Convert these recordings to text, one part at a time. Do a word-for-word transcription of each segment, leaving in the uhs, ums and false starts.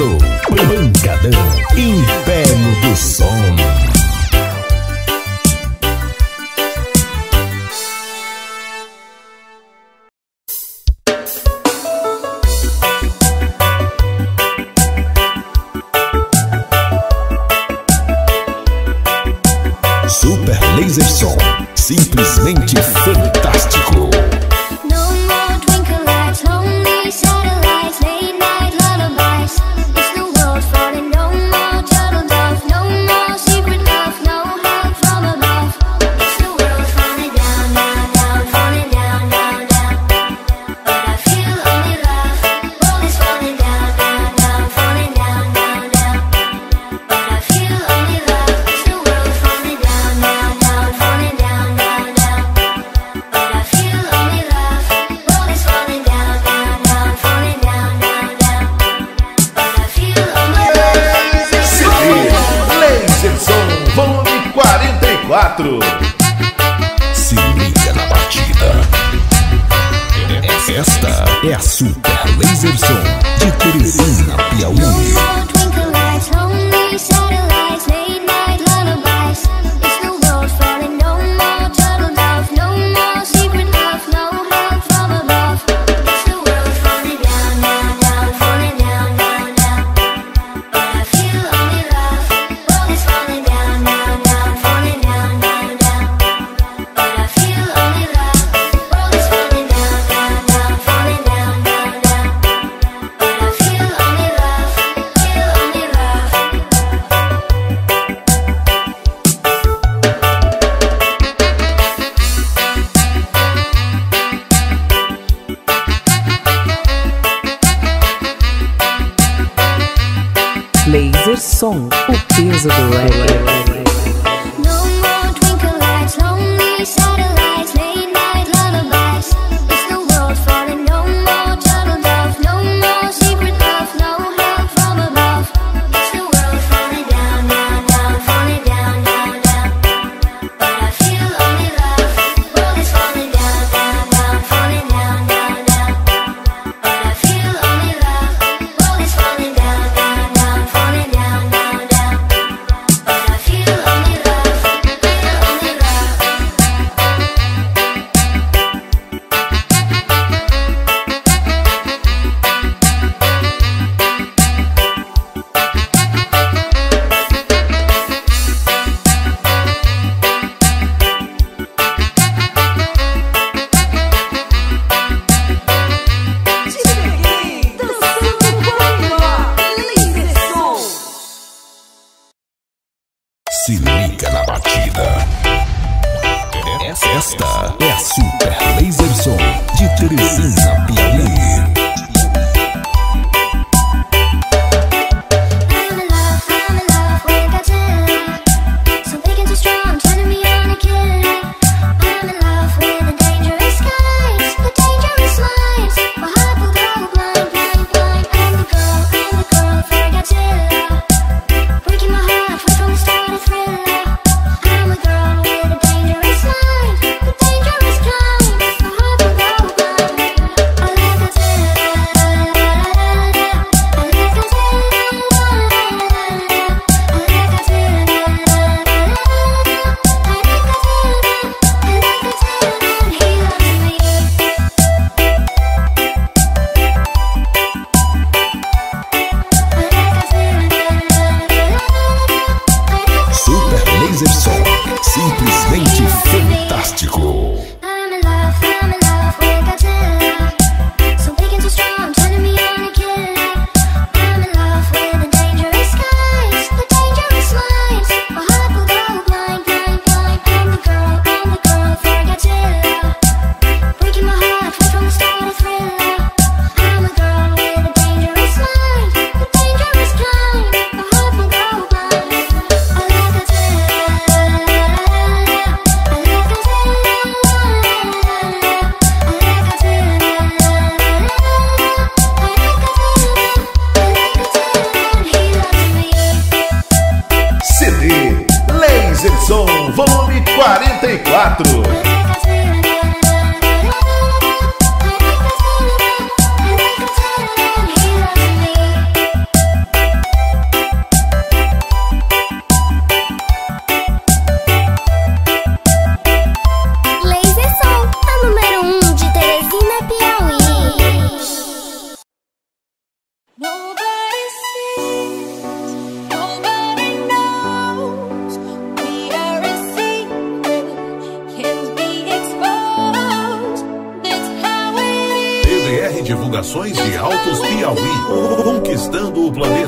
Começou Pancadão, Império do Som. Super Laser Zone, simplesmente fantástico. No more twinkle lights, lonely satellites, late night lullabies. It's the world falling, no more turtle dove, no more secret love, no help from above. It's the world falling down, down, down, falling down, down, down. But I feel only love. World is falling down, down, down, falling down, down, down. But I feel only love. It's the world falling down. Se liga na batida. Esta é a Super Laser Zone de Teresina, Piauí. Laser Som, o peso do reggae. No more twinkle lights, lonely satellites, late night lullabies. It's the world falling, no more turtle dove, no more secret love, no help from above. It's the world falling down, down, down, falling down, down, down. But I feel only love. World is falling down, down, down, falling down, down, down. But I feel only love. World is falling down, down, down. Se liga na batida. Esta é a Super Laser Zone de Teresina, Piauí. Simplesmente fantástico. I'm in love, I'm in love with Godzilla. So big and so strong, turning me on a killer. I'm in love with the dangerous guys, the dangerous lines. My heart will go blind, blind, blind. I'm the girl, I'm the girl for Godzilla. Breaking my heart right from the start, a thriller. I'm a girl with a dangerous mind, the dangerous kind. My heart will go blind. I love Godzilla. C D Laser Zone, volume quarenta e quatro. divulgações de Altos Piauí, conquistando o planeta.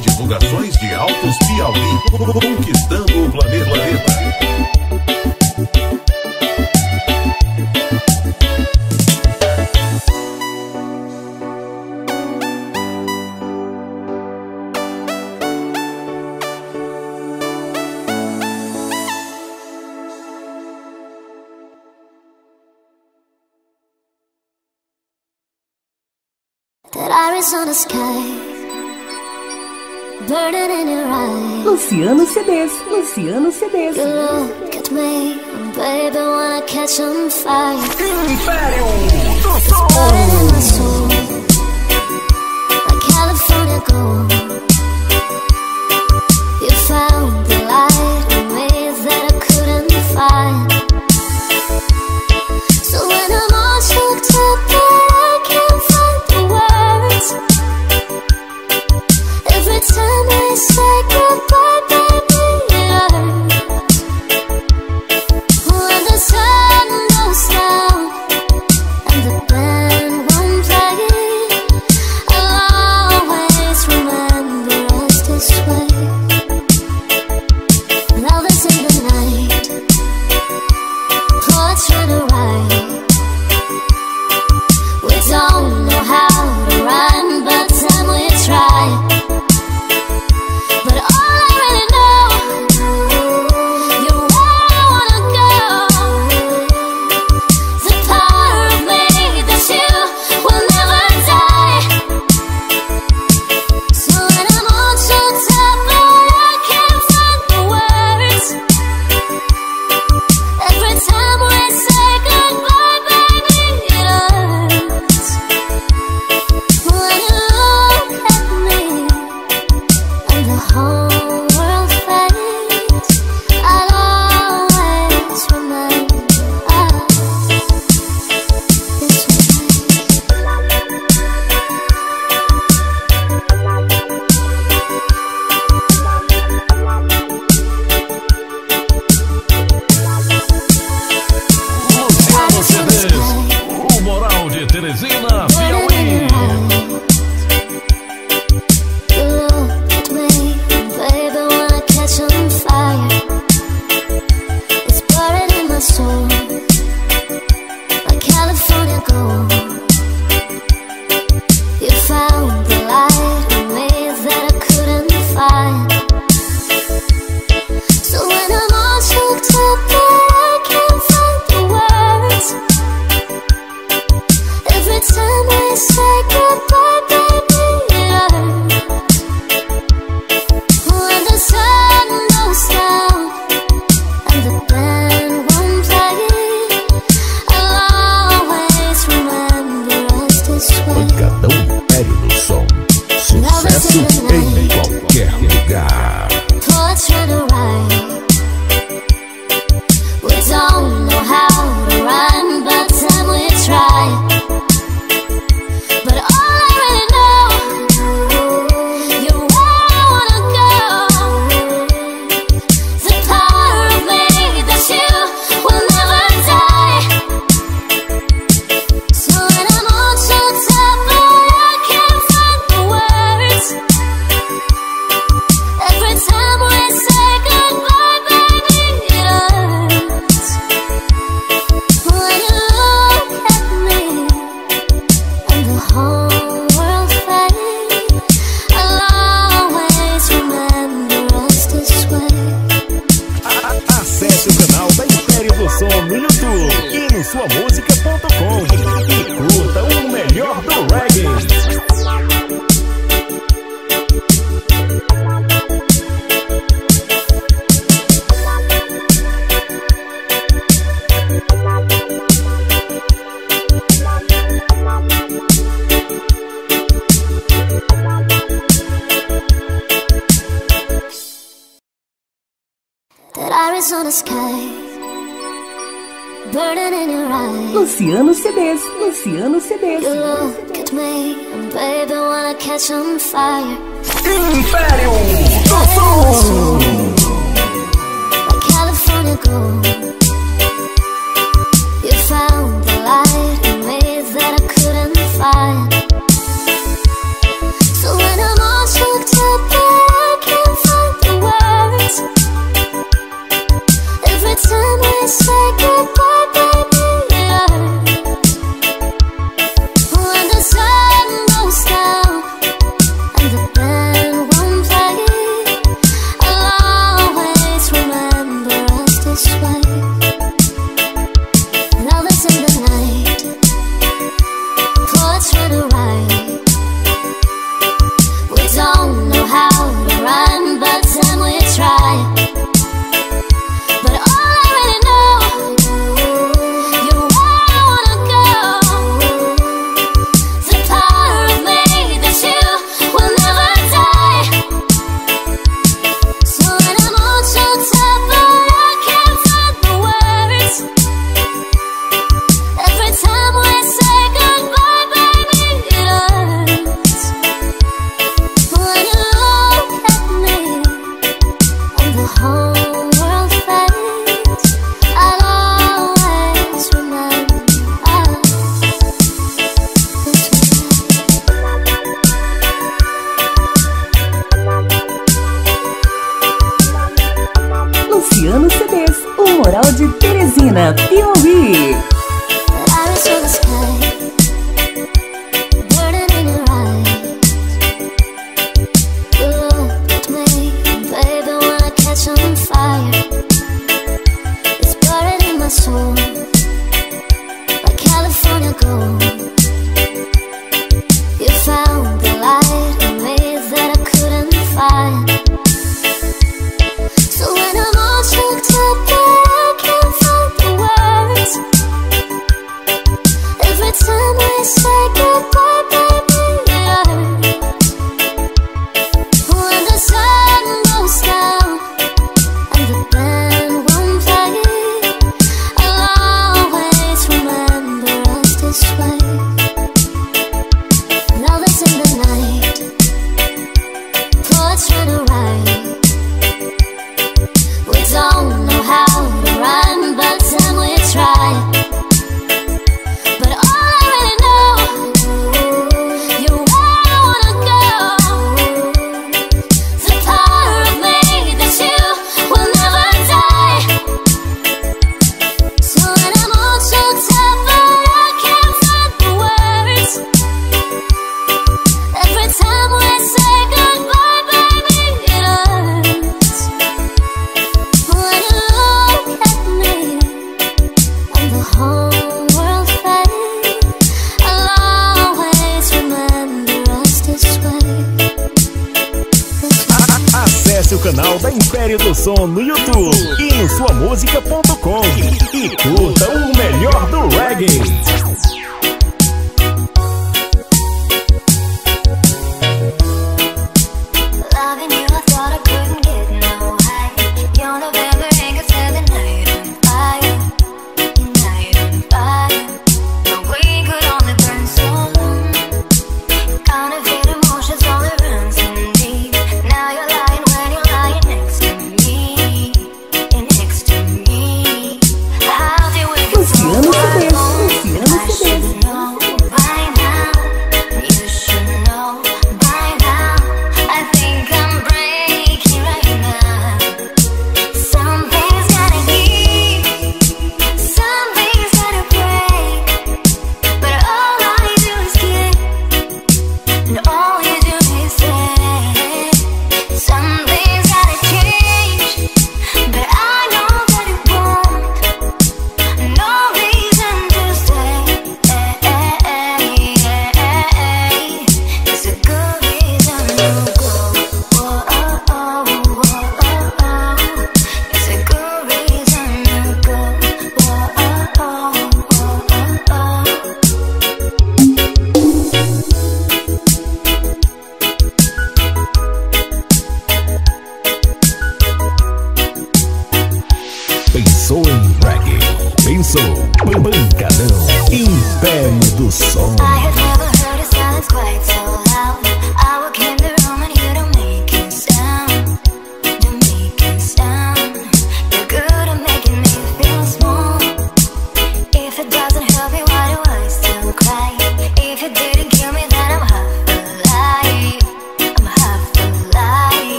Divulgações de Altos Piauí, conquistando o planeta. Luciano Cedês, Luciano Cedês. Império do Som. Time we say goodbye. Cedês, o Moral de Teresina, Piauí. Pancadão Império do Som, sucesso em qualquer lugar. No YouTube e em sua música ponto com e curta o melhor do reggae. Luciano Cedês, Luciano Cedês. Império do Som. Luciano Cedês, o Moral de Teresina, Piauí. So when I'm all shook up, but I can't find the words. canal da Império do Som no YouTube e em sua música ponto com. E curta o melhor do reggae.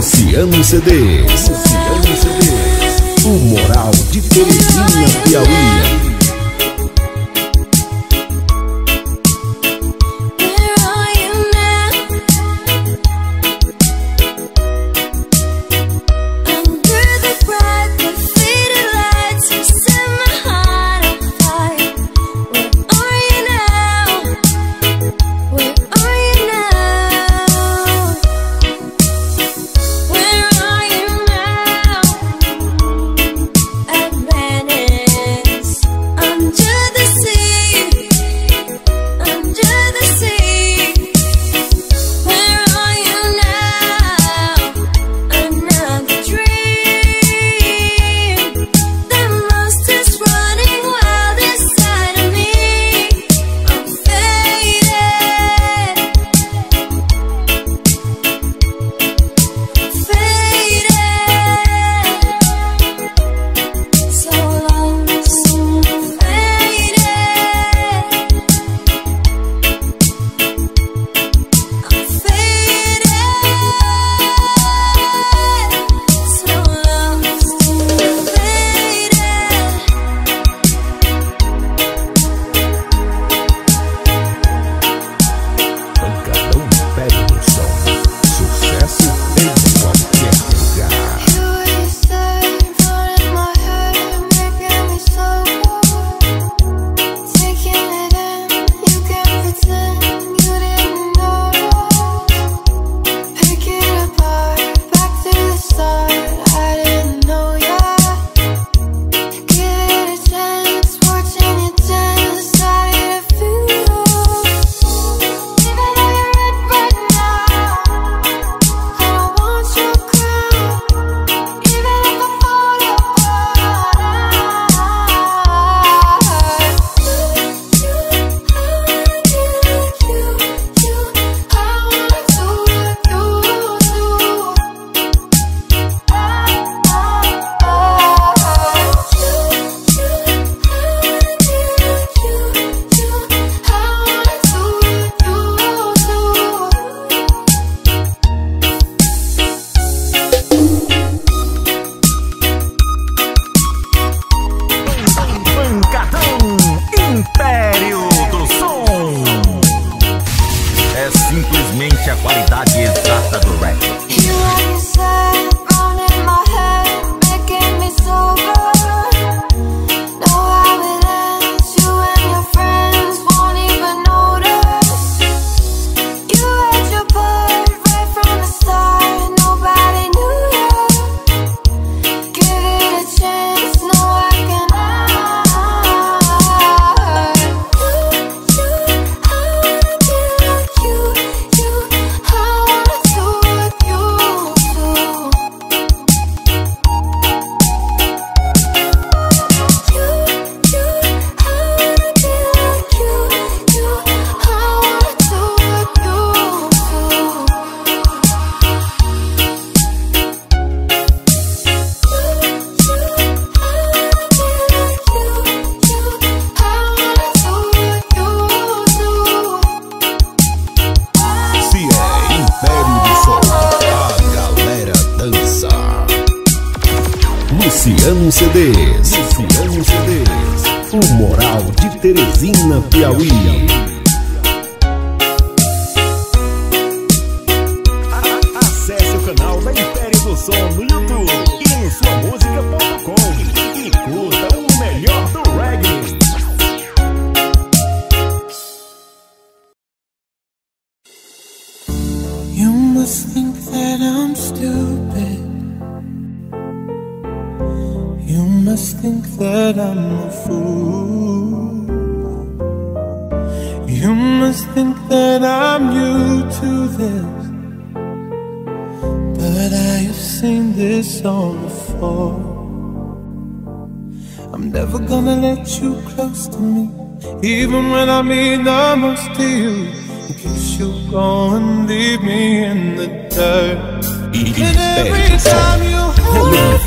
Luciano Cedês, Luciano Cedês, o moral de Teresina, Piauí. Where are you now? qualidade exata do rap. Luciano Cedês, Luciano Cedês, o moral de Teresina, Piauí. A, a, acesse o canal da Império do Som no YouTube e no sua música ponto com e curta o melhor do reggae. You must think that I'm stupid. You must think that I'm a fool. You must think that I'm new to this, but I have seen this all before. I'm never gonna let you close to me, even when I mean the most to you. In case you go and leave me in the dirt. And every time you hold me,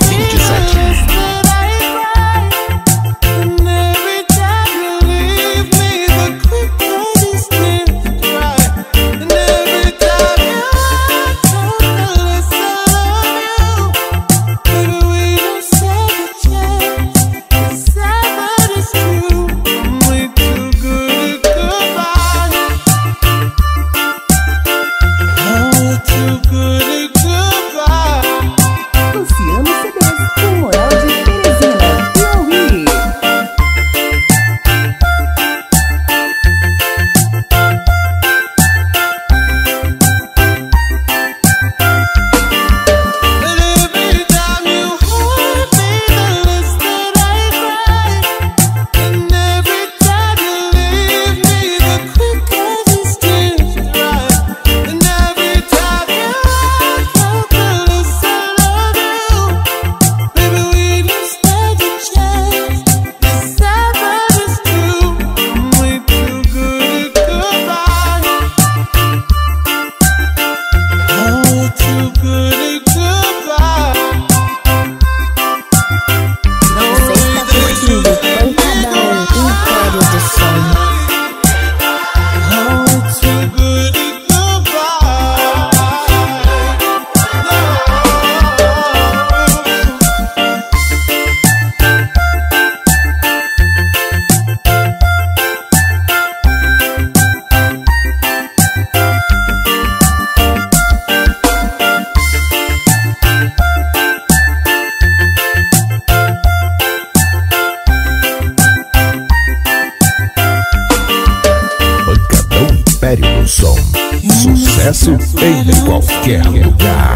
Império do Som, sucesso em qualquer lugar.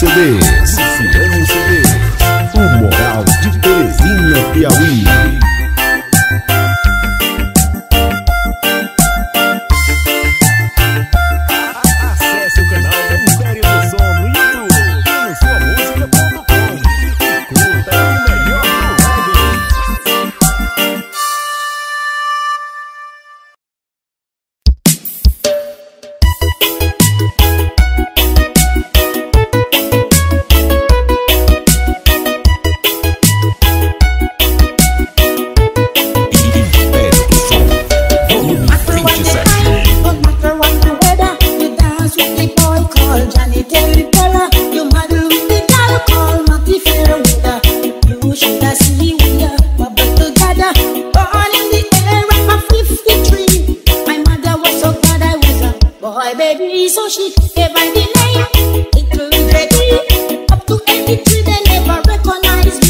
Cedês. Luciano Cedês. O Moral de Teresina, Piauí. Acesse o canal do Império do Som no YouTube e no sua música ponto com. Curta o melhor do rádio. So she gave my name, it will be ready. Up to eighty-three, they never recognize me.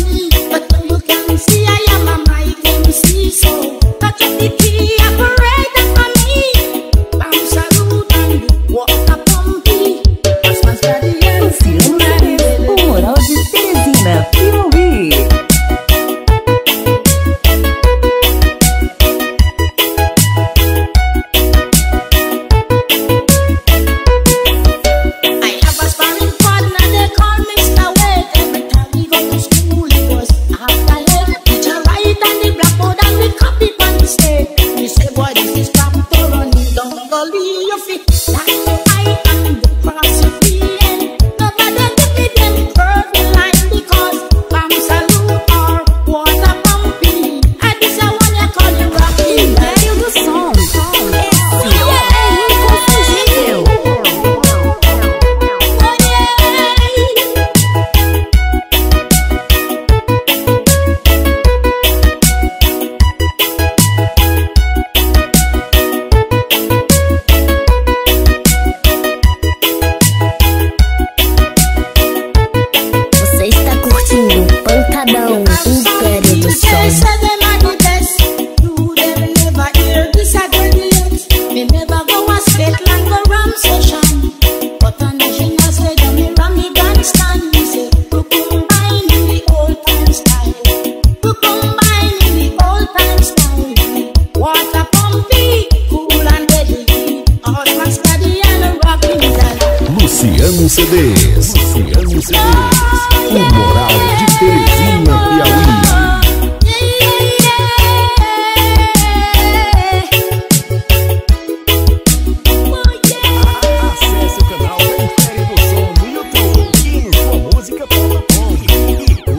But when you can see, I am a mic M C. So catch up the tea, operator for me. Bounce a root and walk a pumpy. As much as the M C, o Moral de Teresina, Piauí. Luciano Cedês, Luciano Cedês, o Moral de Teresina, Piauí. Luciano Cedês, o Moral de Teresina, Piauí. Sabe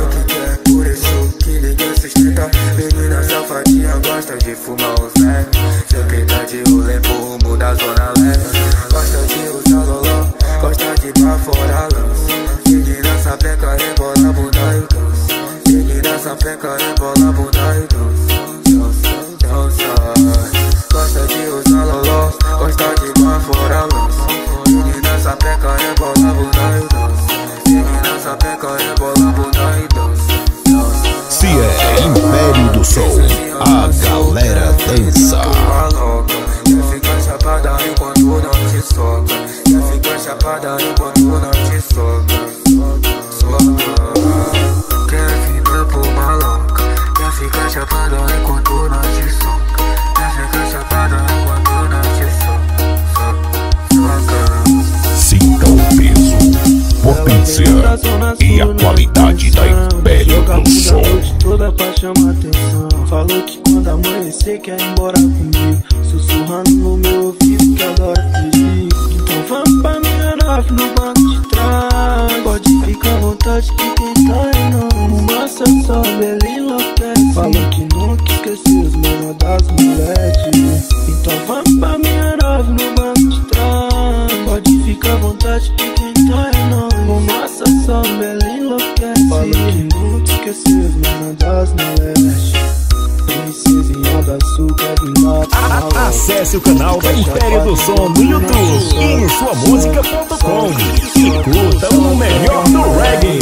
o que quer, por isso que ninguém sustenta. Menina safadinha gosta de fumar o Zé. Sempre tá de rolê pro rumo da zona leste. Gosta de usar loló, gosta de pra fora lança. Menina sapeca, rebola, bunda e dança. Menina sapeca, rebola, bunda e dança. Dança, dança. Gosta de usar loló, gosta de pra fora lança. Menina sapeca, rebola, bunda e dança. Menina sapeca, rebola, bunda e dança. Se é Império do Som, a galera dança. Quer ficar chapada enquanto não te soca. Quer ficar chapada enquanto não te soca. Soca. Quer ficar por maloca. Quer ficar chapada enquanto não te soca. Quer ficar chapada enquanto não te soca. Soca. Sinta o peso, potência e a qualidade da atenção. Falou que quando amanhecer quer ir embora comigo, sussurrando no meu ouvido que agora te digo. Então vamos pra minha nave no banco de trás. Pode ficar à vontade que quem tá em nome massa só ele enlouquece. Falou que nunca esqueci os menores das moleques. Então vamos pra minha nave no banco de trás. Pode ficar à vontade que quem tá em nome massa só ele enlouquece. Falou que nunca esqueci os menores das moleques. Acesse o canal da Império do Som no YouTube e em sua música ponto com e curta o melhor do reggae.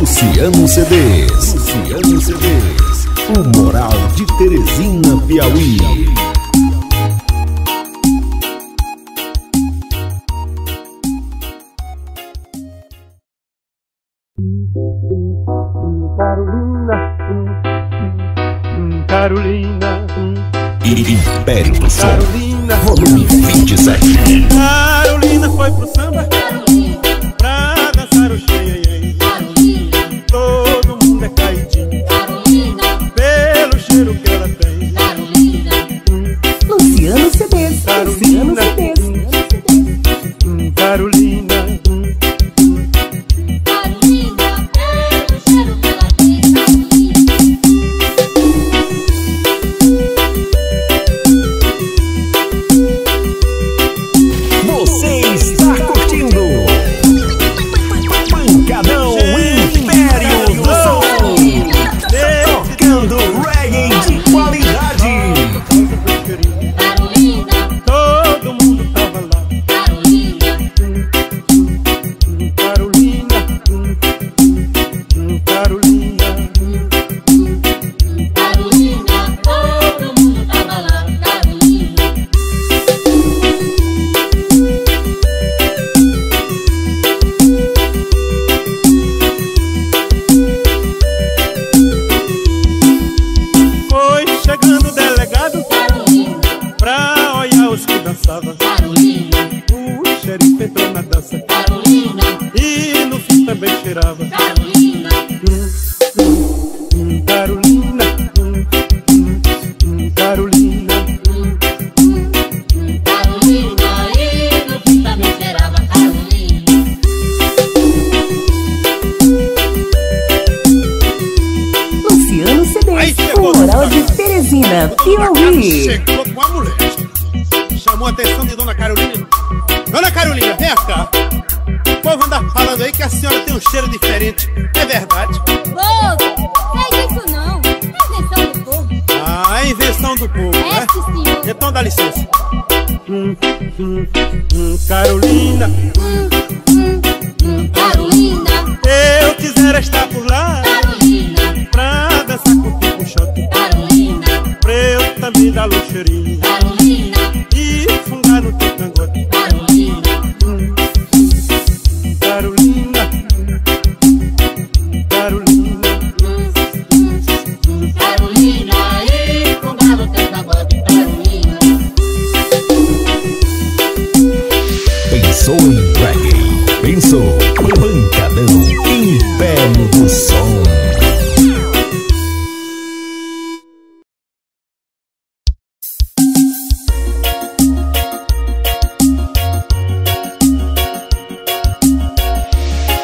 Luciano Cedês, Luciano Cedês, o moral de Teresina, Piauí. Carolina, Império do Som, volume vinte e sete. Carolina foi pro samba, Carolina, pra dançar o xê-iê-iê. Carolina, todo mundo é caidinho, Carolina, pelo cheiro que ela tem. Carolina, Luciano Cedês, Luciano Cedês, Carolina. Chegou com a mulher, chamou a atenção de Dona Carolina. Dona Carolina, vem cá. O povo anda falando aí que a senhora tem um cheiro diferente. É verdade? Povo, não é isso não. É invenção do povo. Ah, é invenção do povo, né? Então dá licença. Hum, hum, hum, Carolina, hum, hum, hum, Carolina, eu quisera estar por lá, Carolina, pra dançar contigo com o shot, Carolina, pra eu também dar luxurinha, Carolina, e fundar no teu cangote, Carolina, hum, hum, Carolina, hum, Carolina, hum, hum, Carolina, e fundar no teu cangote, Carolina. Pensou em reggae, pensou em pancadão, Império do Som.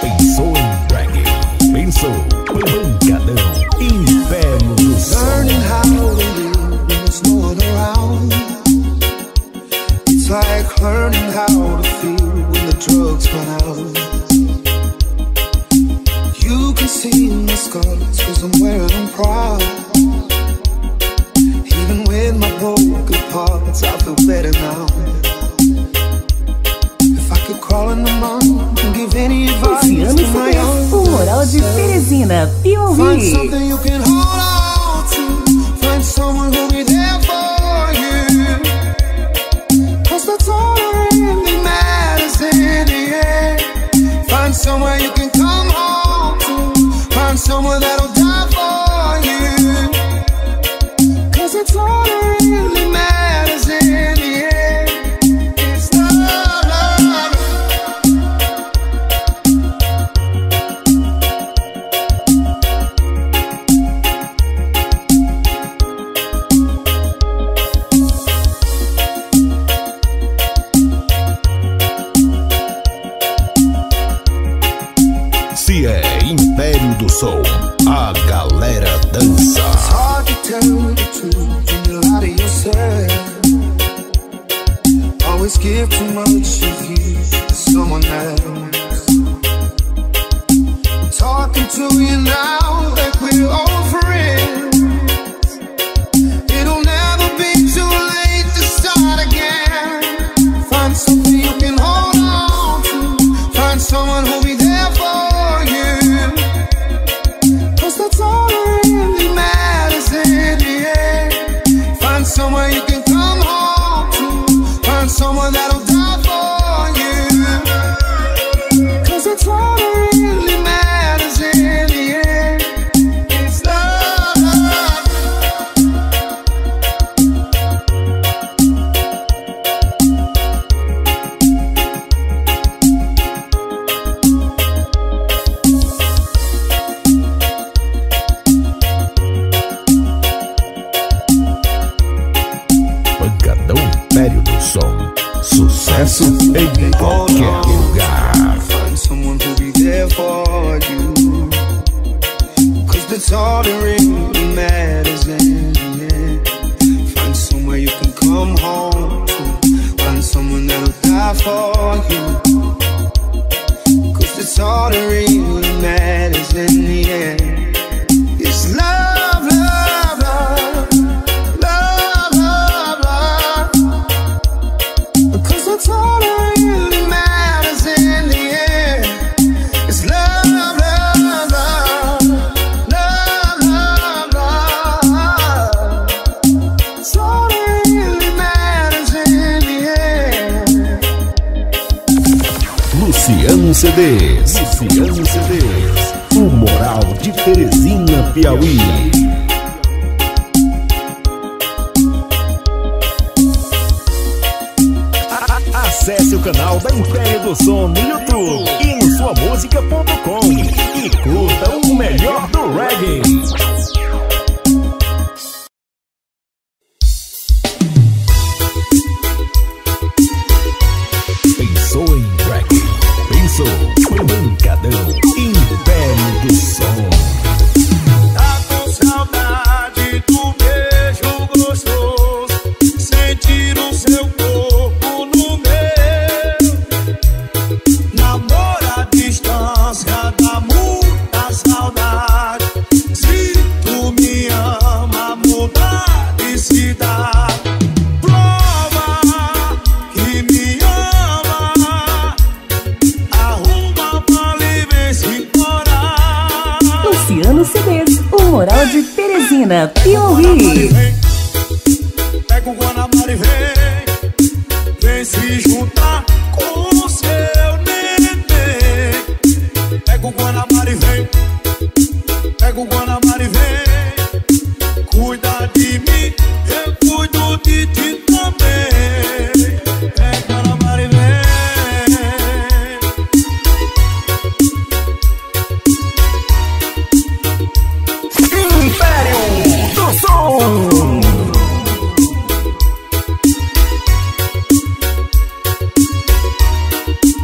That's all that really matters. A galera dança. It's hard to tell the truth when you lie to yourself. Always give too much of you to someone else. I'm talking to you now like we're old friends. It'll never be too late to start again. Find something you can hold on to. Find someone who'll be there for you. Somewhere you can come home to. Find someone that'll die for you. Cause it's all that really matters in the end. It's Império do Som, sucesso em qualquer lugar. Find someone who'll be there for you. Cause that's all that really matters in the end. Find somewhere you can come home to. Find someone that'll die for you. Cause that's all that really matters in the end. It's love, love, love. That's all that really matters in the end. It's love, love, love. Love, love, love. That's all that really matters in the end. Luciano Cedês, Luciano Cedês, o Moral de Teresina, Piauí. Acesse o canal da Império do Som no YouTube e no sua música ponto com e curta o melhor do reggae. Moral de Teresina, Piauí. Pega o Guanabara e vem, vem se juntar com o seu neném. Pega o Guanabara e vem, pega o Guanabara e vem. Cuida de mim, eu cuido de ti também. Pega o Guanabara e vem.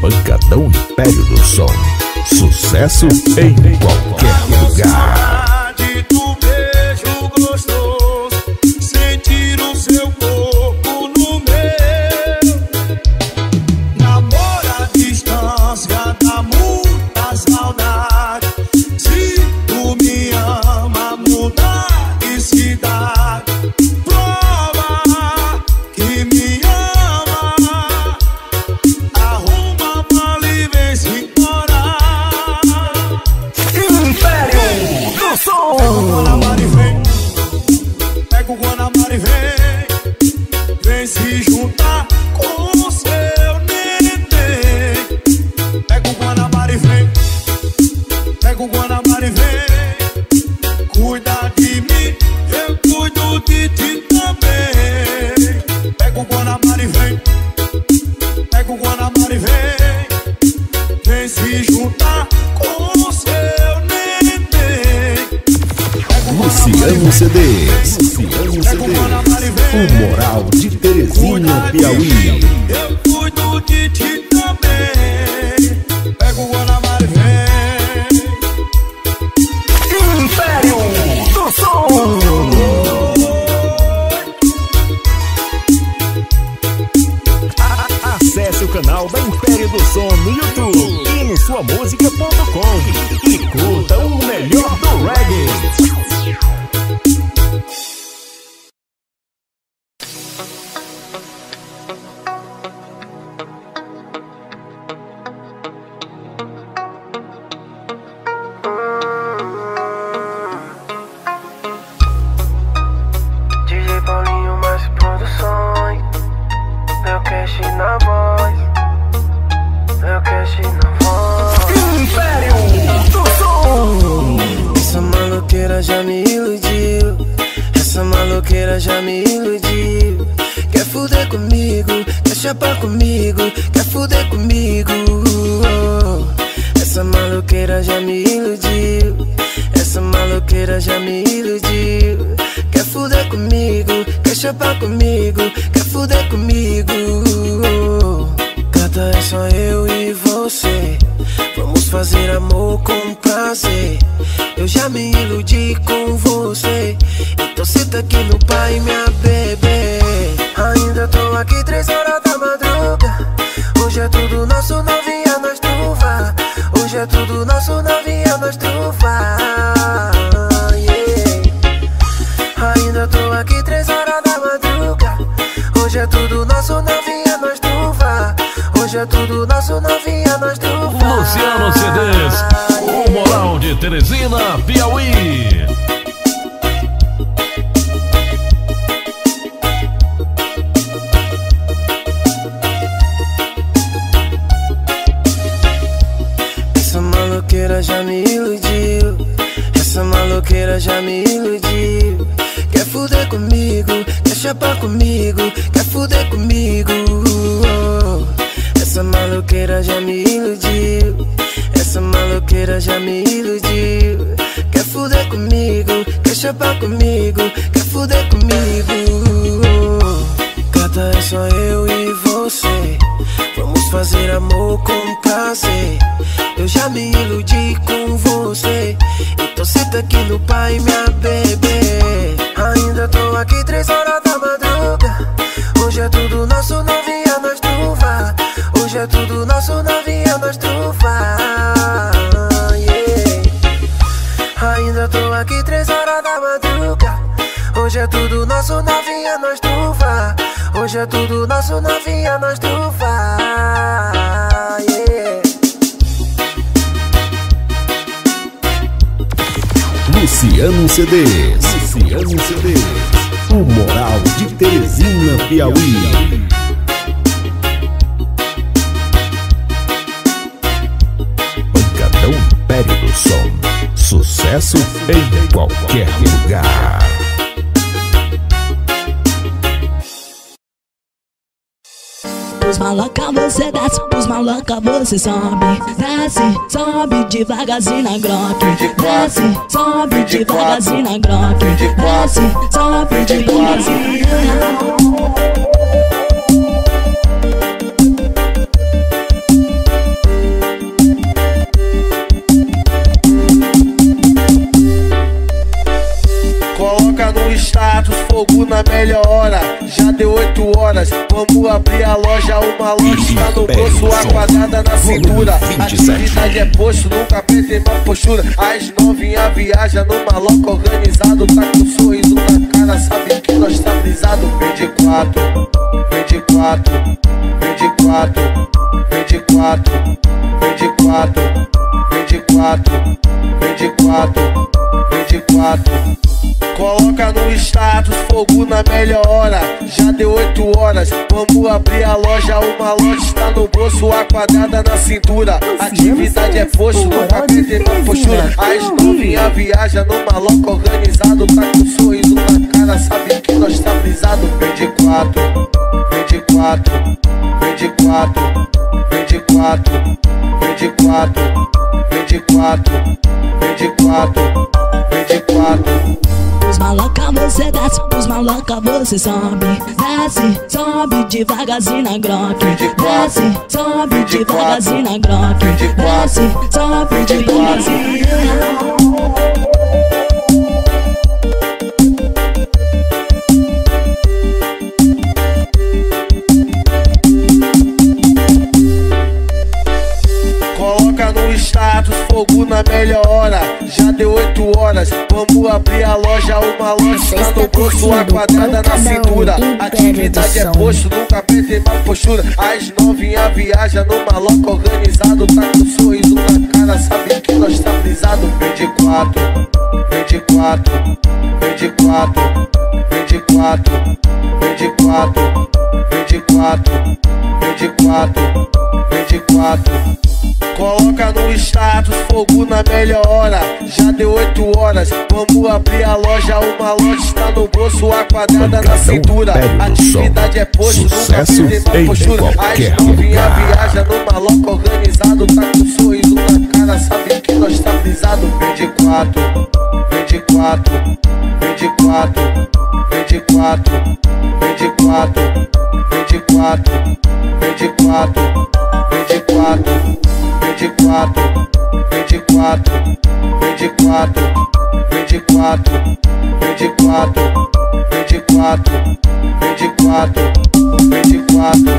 Pancadão Império do Som, sucesso em qualquer lugar. Luciano Cedês, Luciano Cedês, o Moral de Teresina, Piauí. Eu cuido de ti também. Pega o Guanabara e vem. canal da Império do Som no YouTube e no sua música ponto com e curta o melhor do reggae. Luciano Cedês, o moral de Teresina, Piauí. Essa maloqueira já me iludiu, essa maloqueira já me iludiu. Quer fuder comigo, quer chapar comigo, quer fuder comigo. Essa maloqueira já me iludiu, essa maloqueira já me iludiu. Quer fuder comigo, quer chapar comigo, quer fuder comigo. Gata, é só eu e você, vamos fazer amor com prazer. Eu já me iludi com você, então senta aqui no pai, minha bebê. Ainda tô aqui três horas da madruga, hoje é tudo nosso, não vinha na estufa. Hoje é tudo nosso, não vinha na estufa, yeah. Ainda tô aqui três horas da madruga, hoje é tudo nosso, não vinha na estufa. Hoje é tudo nosso, não vinha na estufa, yeah. Luciano Cedês, Luciano Cedês, o moral de Teresina, Piauí. Império do Som, sucesso em qualquer lugar. Os maloca você desce, os maloca você sobe. Desce, sobe devagarzinho na grota. Desce, sobe devagarzinho na grota. Desce, sobe devagarzinho na grota. Status, fogo na melhor hora. Já deu oito horas, vamos abrir a loja. O malote está no bolso, a quadrada na cintura. A atividade é posto, nunca perdeu uma postura. As novinha viaja no maloca organizado. Tá com um sorriso na cara, sabe que nós tá brisado. Vem de quatro, vem de quatro, vem de quatro, vem de quatro, vem de quatro, vem de quatro, vem de quatro, vem de quatro. Coloca no status, fogo na melhor hora. Já deu oito horas, vamos abrir a loja. O malote está no bolso, a quadrada na cintura. Atividade é posto, nunca perder uma postura. As novinha viaja no maloca organizado. Tá com um sorriso na cara, sabe que nós tá brisado. Vem de quatro, vem de quatro, vem de quatro, vem de quatro, vem de quatro, vem de quatro, vem de quatro, vem de quatro. Os maloca você desce, os maloca você sobe. Desce, sobe devagarzinho na grota. Desce, sobe devagarzinho na grota. Desce, sobe devagarzinho na grota. na melhor hora. Já deu oito horas, vamos abrir a loja. Uma loja no bolso, a quadrada na cintura. Atividade é posto, nunca perder uma postura. As novinha viaja no maloca organizado. Tá com um sorriso na cara, sabe que nós tá brisado. Vem de quatro, vem de quatro, vem de quatro, vem de quatro, vem de quatro, vem de quatro, vem de quatro, vem de quatro. Coloca no status, fogo na melhor hora. Já deu oito horas, vamos abrir a loja. Uma loja está no bolso, a quadrada Bancadão, na cintura. Atividade é posto, nunca perder uma postura. As novinha viaja no maloca organizado. Tá com um sorriso na cara, sabe que nós tá brisado. Vem de quatro, vem de quatro, vem de quatro, vem de quatro, vem de quatro, vem de quatro, vem de quatro, vem de quatro. Vem de quatro, vem de quatro, vem de quatro, vem de quatro, vem de quatro, vem de quatro, vem de quatro, vem de quatro.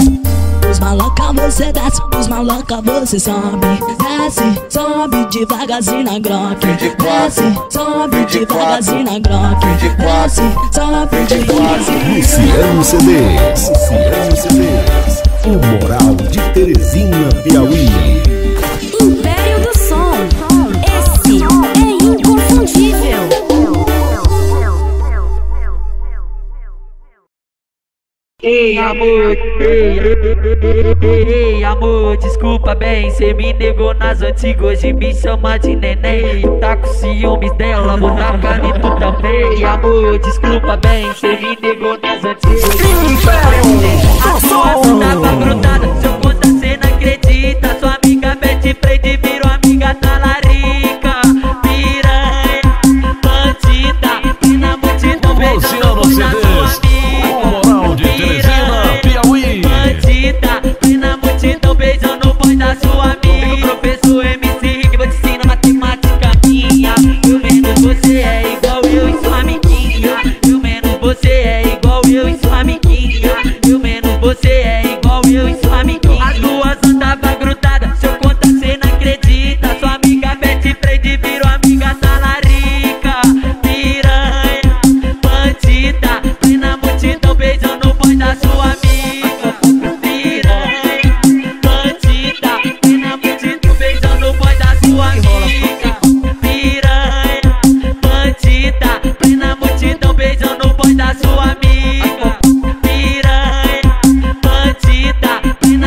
Os maloca você desce, os maloca você sobe. Desce, sobe devagarzinho na groque. Desce, sobe devagarzinho na groque. Desce, sobe devagarzinho. Luciano Cedês, Luciano Cedês, o moral de Teresina, Piauí. Império do Som, esse é inconfundível. Ei amor, ei, ei, ei amor, desculpa bem, cê me negou nas antigas de me chamar de neném. Tá com ciúmes dela, vou tacar em tu também. Ei amor, desculpa bem, cê me negou nas antigas de me chamar de neném. A sua ação tava grudada, se eu contar cê não acredita. Sua amiga mete prende, virou amiga talarica. Piranha, bandida, e na multidão vem dando na sua amiga. Teresina, Piauí. Bandida, vem na multidão beijando o boy da sua amiga. Professor M C que vou te ensinar matemática minha. Eu menos você é igual eu e sua amiguinha. Eu menos você é igual eu e sua amiguinha. Eu menos você é igual eu e sua amiguinha. As duas andavam grudadas, se eu contar cê não acredita. Sua amiga mete prende, virou amiga talarica. Piranha, bandida, vem na multidão beijando da sua amiga, piranha, bandida, vem na multidão beijando o boy da sua amiga, piranha, bandida, vem na multidão beijando o boy da sua amiga, piranha, bandida, vem na multidão beijando o boy da sua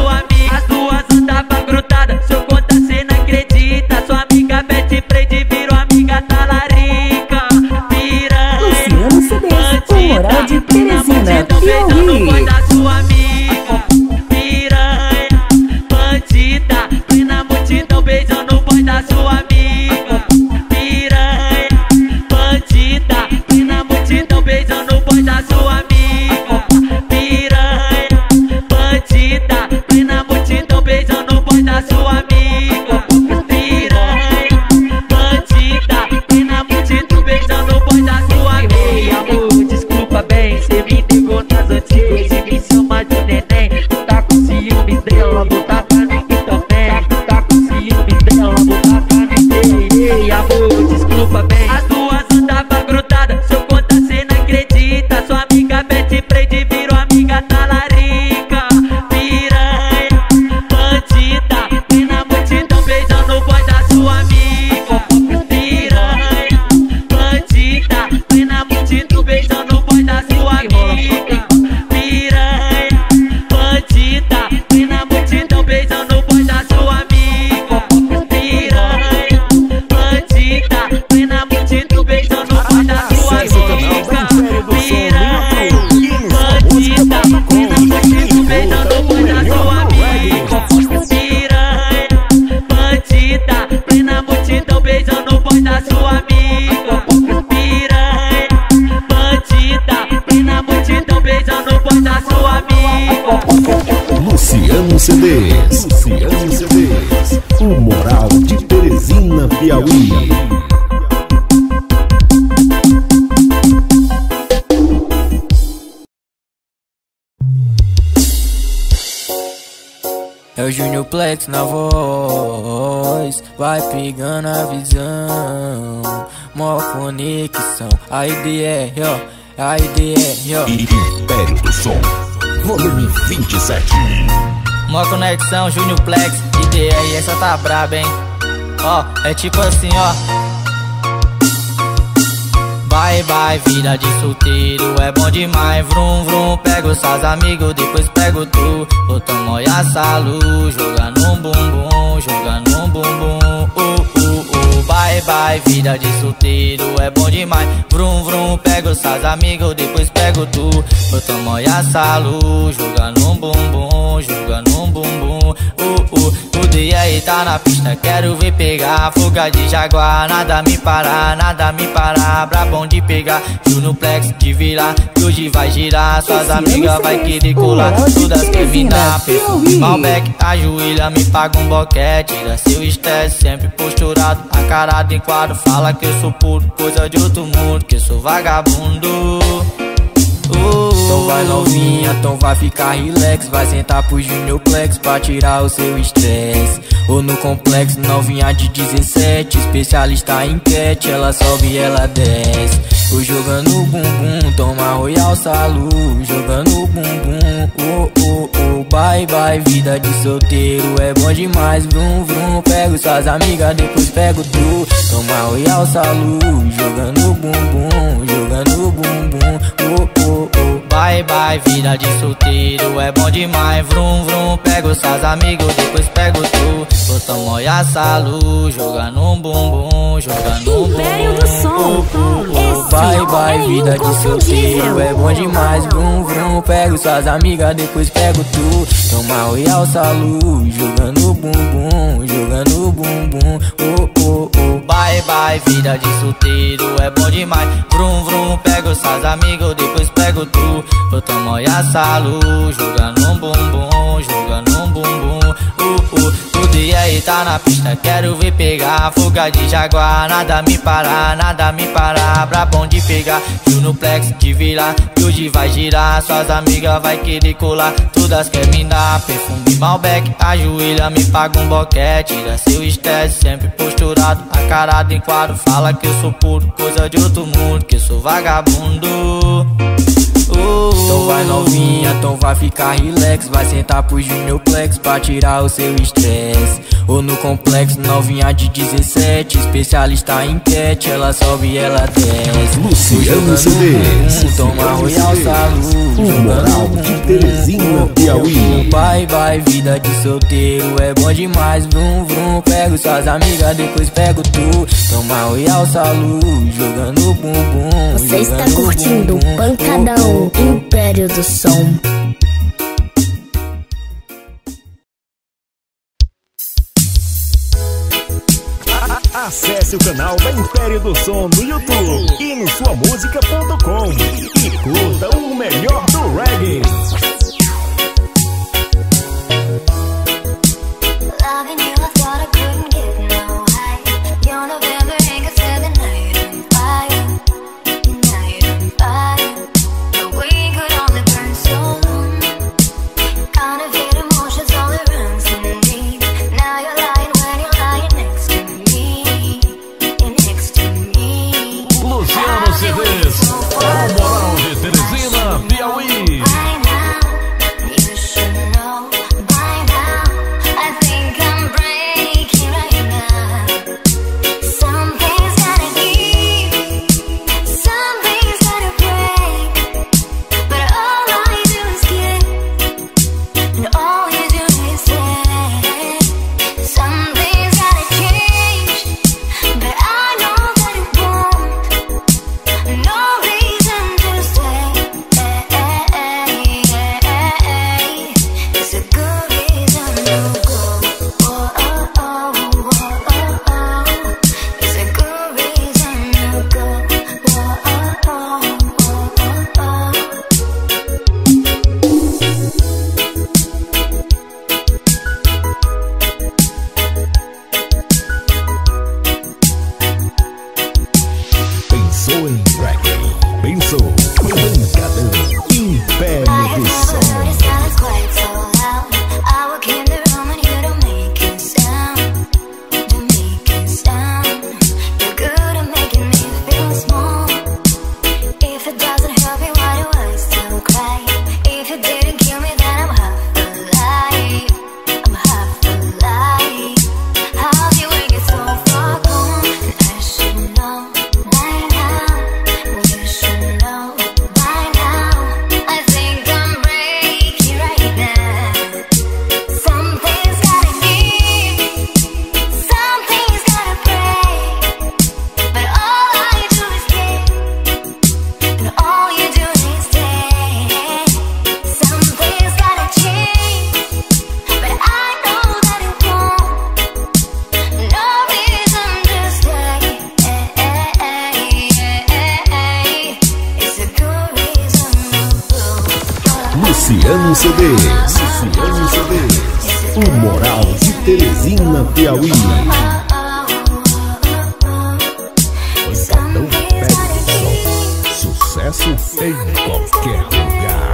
amiga. As duas andavam grudadas, se eu contar cê não acredita. Sua amiga mete prende, virou amiga talarica. Moral de Teresina, Piauí. Boy da sua amiga, piranha, bandida, vem na multidão beijando o boy da sua amiga, piranha, bandida, vem na multidão beijando o boy da sua amiga, piranha, bandida, vem na multidão beijando o boy da sua amiga, piranha, bandida, vem na multidão beijando o boy da sua amiga. Bem, cê me negou nas antigas de me chamar de neném. Tá com ciúmes dela, vou tacar no que também. Tá com ciúmes dela, vou tacar no que. Ei, amor, desculpa bem. As duas andavam grudadas, se eu contar cê não acredita. Sua amiga mete prende, virou amiga talarica. Piranha, bandida, vem na multidão beijando o boy da sua amiga. Piranha, bandida, vem na multidão beijando da sua amiga, piranha, bandida, vem na multidão beijando o boy da sua amiga, piranha, bandida, vem na multidão beijando o boy da sua amiga, piranha, bandida, vem na multidão beijando o boy da sua amiga, piranha, bandida, vem na multidão beijando o boy da sua amiga, piranha, bandida, vem na multidão beijando o boy da sua amiga. Luciano Cedês, Luciano Cedês, o moral de Teresina, Piauí. É o Junior Plex na voz, vai pegando a visão, mó conexão. A ideia, ó, a ideia, ó. Império do Som, volume vinte e sete. Mó conexão, Junior Plex, ideia e essa tá braba, hein? Ó, é tipo assim, ó. Vai, vai, vida de solteiro, é bom demais, vrum, vrum. Pego seus amigos, depois pego tu. Bota mó salu, joga num bumbum, joga num bumbum, uh, uh, uh. Vai, vai, vida de solteiro, é bom demais, vrum, vrum. Pego seus amigos, depois pego tu. Bota mó salu, joga num bumbum, joga num bumbum, uh, uh. E aí tá na pista, quero ver pegar. Fuga de jaguar, nada me parar, nada me parar. Brabão de pegar, Junior Plex de virar. Que hoje vai girar, suas amigas vai querer colar. Todas que virar, Malbec, ajoelha, me paga um boquete. Tira seu estresse, sempre posturado, acarado em quadro. Fala que eu sou puro, coisa de outro mundo, que eu sou vagabundo. Uh, então vai novinha, então vai ficar relax. Vai sentar pro Junior Plex pra tirar o seu estresse. Ou no complexo, novinha de dezessete, especialista em enquete, ela sobe, ela desce. Ou jogando bumbum, toma royal salu, jogando bumbum, oh, oh, oh. Bye, bye, vida de solteiro, é bom demais, vrum, vrum. Pego suas amigas, depois pego tu. Toma royal salu, jogando bumbum, jogando bumbum, oh, oh. Bye, bye, vida de solteiro, é bom demais, vrum, vrum. Pego seus amigos, depois pego tu. Botão olha salu, joga num bumbum, joga num bumbum. Império do Som, bye, bye, vida de solteiro, é bom demais, vrum, vrum. Pego suas amigas, depois pego tu. Toma olha salu, joga no bumbum, joga no bumbum, oh, oh, oh. Bye, bye, vida de solteiro, é bom demais, vrum, vrum. Pego seus amigos, depois pego tu. Eu tomo salu, joga num bumbum, joga num bumbum, uh, uh. O dia aí tá na pista, quero ver pegar. Fuga de jaguar, nada me parar, nada me parar. Brabão de pegar, Junior Plex de virar. Que hoje vai girar, suas amigas vai querer colar. Todas quer me dar perfume Malbec, ajoelha, me paga um boquete. Tira seu estresse, sempre posturado, acarado em quadro. Fala que eu sou puro, coisa de outro mundo, que eu sou vagabundo. Então vai novinha, então vai ficar relax. Vai sentar pro Junior Plex pra tirar o seu estresse. Ou no complexo, novinha de dezessete, especialista em enquete, ela sobe, ela desce. Luciano Cedês, toma royal salu, o moral de Teresina, Piauí. Bye, bye, vida de solteiro, é bom demais, vrum, vrum. Pego suas amigas, depois pego tu. Toma royal salu, jogando bumbum. Você está curtindo Pancadão Império do Som. Acesse o canal da Império do Som no YouTube e no sua música ponto com e curta o melhor do reggae. Luciano Cedês, Luciano Cedês, o Moral de Teresina, Piauí. Pancadão, pé de sol, sucesso em qualquer lugar.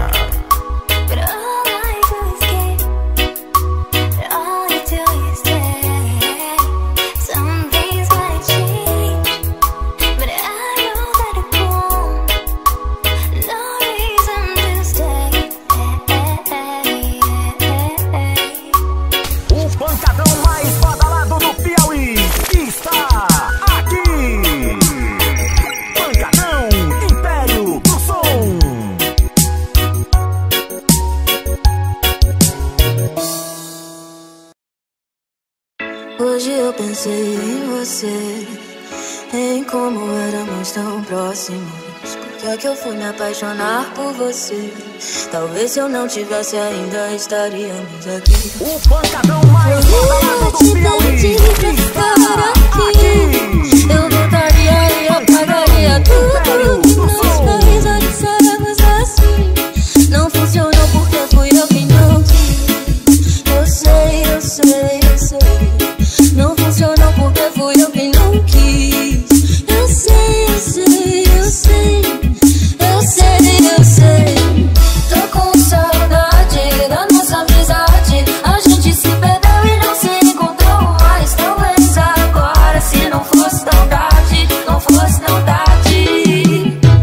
Hoje eu pensei em você, em como éramos tão próximos. Por que é que eu fui me apaixonar por você? Talvez se eu não tivesse ainda estaríamos aqui. O pancadão mais badalado do Piauí está aqui. Eu voltaria e apagaria tudo. Nós dois alisávamos assim. Não funcionou porque fui eu quem não quis. Eu sei, eu sei, eu sei. Não funcionou porque fui eu quem não quis. Eu sei, eu sei, eu sei. Eu sei, eu sei. Tô com saudade da nossa amizade. A gente se perdeu e não se encontrou mais. Talvez agora, se não fosse tão tarde, não fosse tão tarde.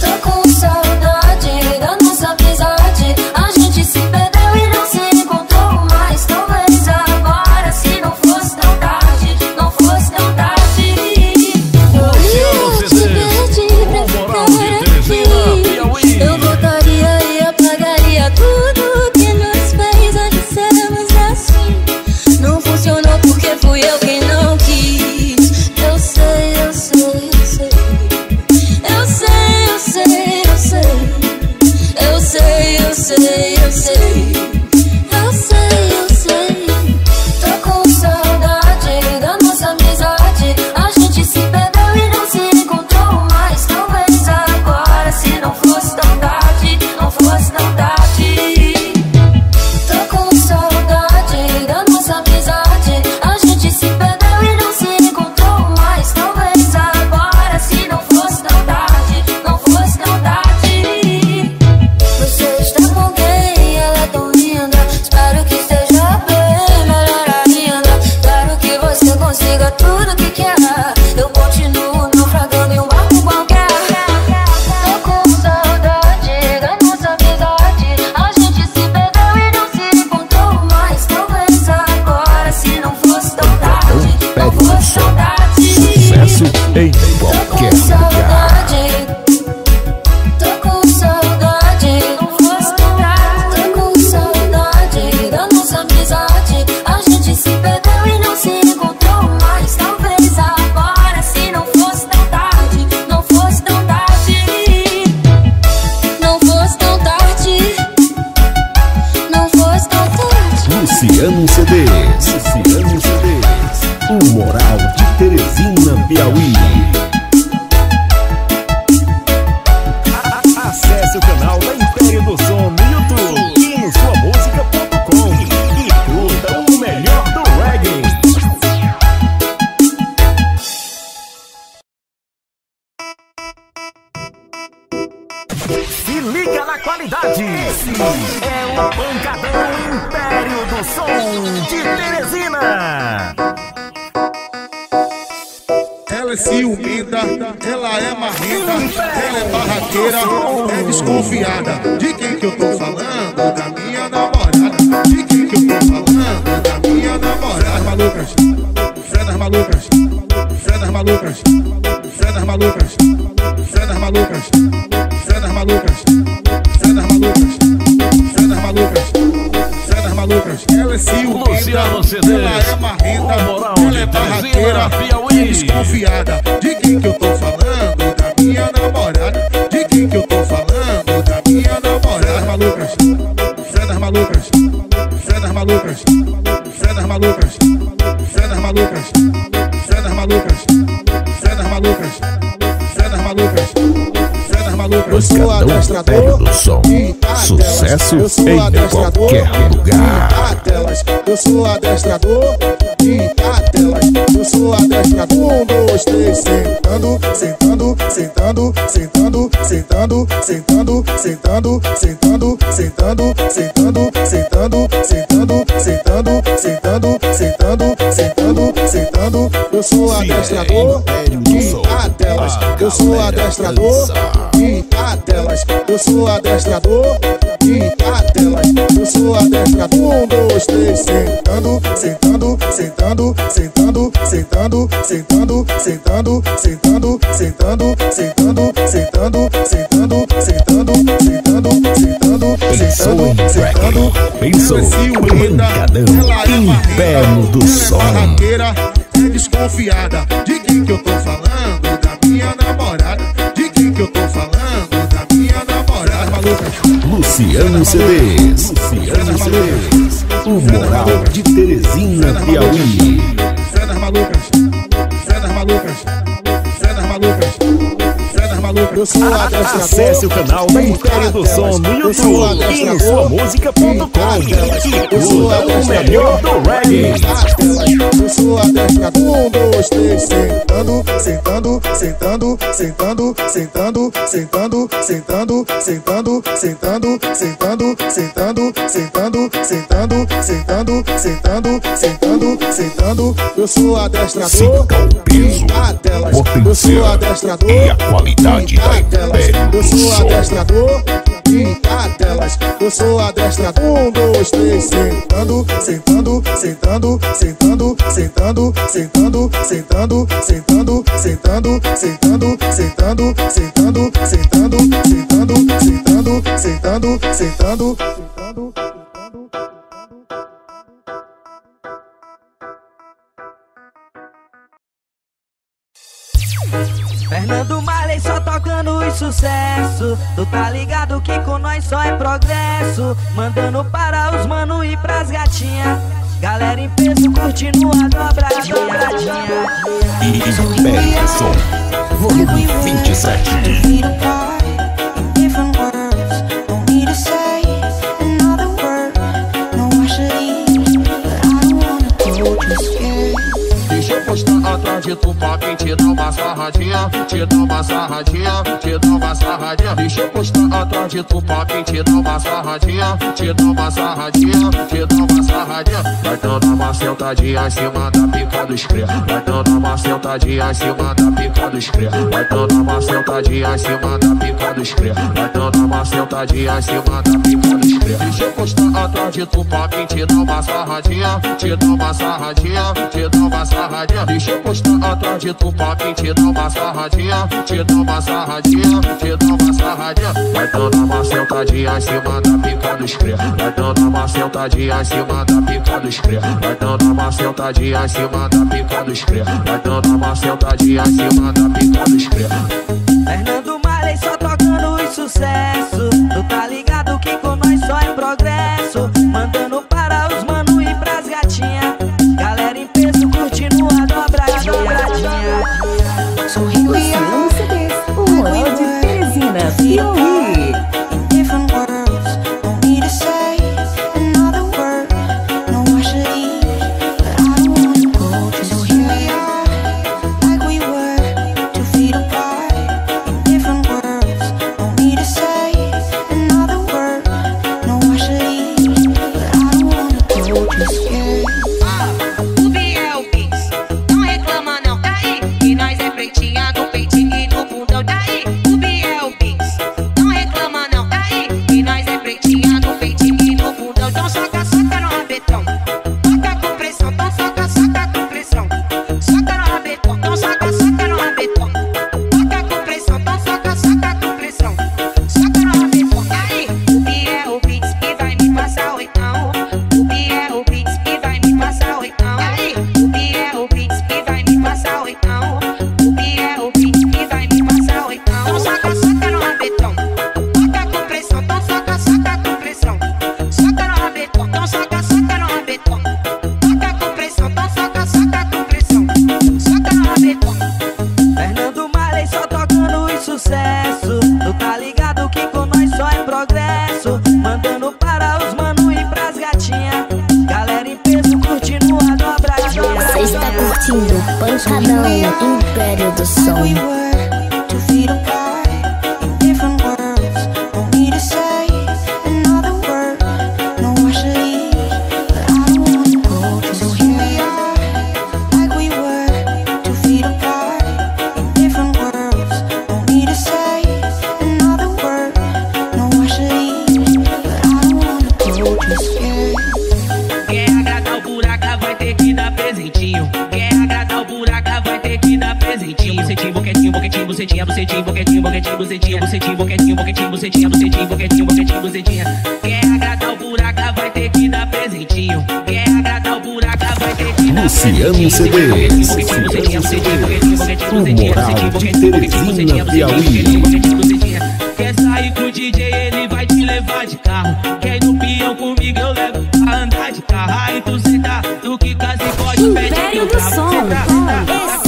Tô com saudade da nossa amizade. A gente se perdeu e não se encontrou mais. Talvez agora, se não fosse tão Império do Som, sucesso. sucesso em qualquer lugar. Eu sou adestrador, pinta telas. Eu sou adestrador, um, dois, três. Sentando, sentando, sentando, sentando, sentando, sentando, sentando, sentando, sentando, sentando, sentando, sentando, sentando, sentando, sentando, sentando, sentando. Eu sou adestrador, pinta telas. Eu sou adestrador, pinta telas. Eu sou adestrador, pinta telas. Eu sou adestrador, um, dois, três. Sentando, sentando, sentando, sentando, sentando, sentando, sentando, sentando, sentando, sentando, sentando, sentando, sentando, sentando, sentando, sentando, sentando. Pensou, pancadão, Império do Som. É desconfiada de quem que eu tô falando, da minha namorada. De quem que eu tô falando, da minha namorada. Luciano Cedês, Luciano Cedês, o moral de Teresina, Piauí. Fé das malucas, fé das malucas, fé das malucas, fé das malucas. Acesse o canal do Império do Som no YouTube e sua música ponto com e curta o melhor do reggae. Eu sou adestrador, um, dois, três, sentando, sentando, sentando, sentando, sentando, sentando, sentando, sentando, sentando, sentando, sentando, sentando, sentando, sentando, sentando, sentando, sentando. Eu sou adestrador, pinta telas. Eu sou adestrador e a qualidade da tela. Eu sou adestrador, pinta telas. Eu sou adestrador, um, dois, três, sentando, sentando, sentando, sentando, sentando, sentando, sentando, sentando, sentando, sentando, sentando, sentando, sentando, sentando, sentando, sentando, sentando, sentando. Fernando Marley só tocando os sucesso. Tu tá ligado que com nós só é progresso. Mandando para os mano e pras gatinha. Galera em peso curtindo a dobradinha. Império do Som, volume vinte e sete. Deixa eu postar atrás de tu pra quem te dá uma sarradinha, te dá uma sarradinha, te dá uma sarradinha. Deixa eu postar atrás de tu pra quem te dá uma sarradinha, te dá uma sarradinha, te dá uma sarradinha. Vai dando uma sentadinha em cima da pica dos cria. Vai dando uma sentadinha em cima da pica dos cria. Vai dando uma sentadinha em cima da pica dos cria. Vai dando uma sentadinha em cima da pica dos cria. Deixa eu postar atrás de tu pra quem te dá uma sarradinha, te dá uma sarradinha, te dá uma sarradinha. Deixa eu postar atrás de tu pra quem te dá uma sarradinha, te dá uma sarradinha, te dá uma sarradinha. Vai dando uma sentadinha em cima da pica dos cria. Vai dando uma sentadinha em cima da pica dos cria. Vai dando uma sentadinha em cima da pica dos cria. Vai dando uma sentadinha em cima da pica dos cria. Fernando Marley só tocando os sucesso. Tu tá ligado que com nós só é progresso. Mandando para os mano e pras gatinha. Galera em peso curtindo a dobradinha. Sorrindo e a o moral de Teresina, Piauí. Não. pancadão no Império do Som. Bucetinha, bucetinha, boquetinha, boquetinha, bucetinha, bucetinha, boquetinha, boquetinha, bucetinha, bucetinha, boquetinha, boquetinha, bucetinha. Quer agradar o buraco, vai ter que dar presentinho. Quer agradar o buraco, vai ter que dar presentinho. Luciano Cedês, o moral de Teresina, Piauí. Quer sair pro D J, ele vai te levar de carro. Quer ir no peão comigo, eu levo pra andar de carro. Aí tu senta, tu que casa e pode pedir teu carro. Quer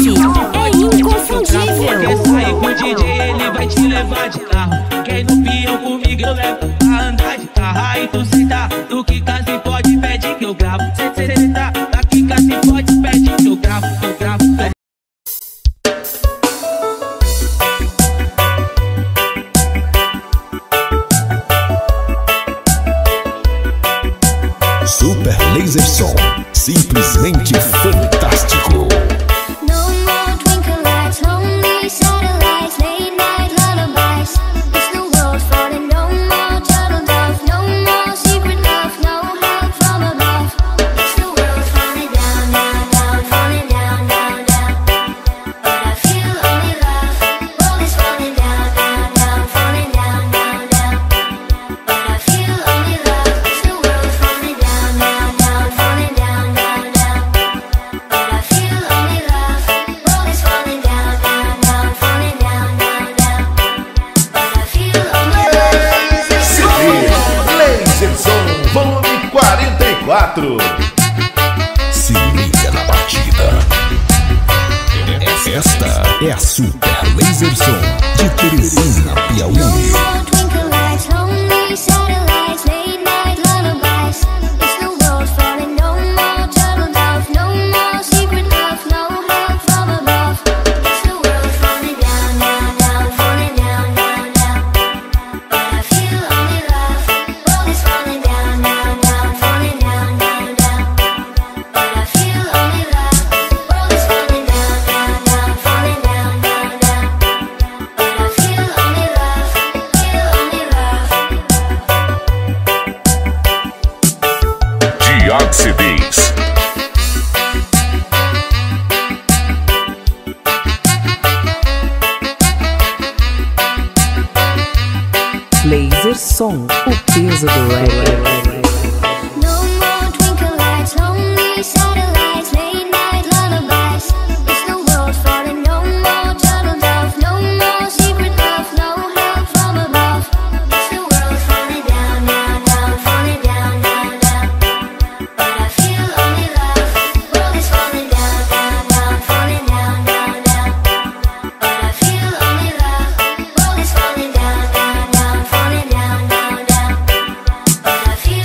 sair com o D J, ele vai te levar de carro. Quer ir no peão comigo, eu levo pra andar de carro. Aí tu senta, tu que casa e pode, pede que eu gravo. Cê senta, tá que casa e pode, pede que eu gravo, eu gravo, eu gravo. Super Laser Zone, simplesmente fantástico. Se liga na batida. Esta é a Super Laser Zone de Teresina, Piauí. Laser Som, o peso do rap. I feel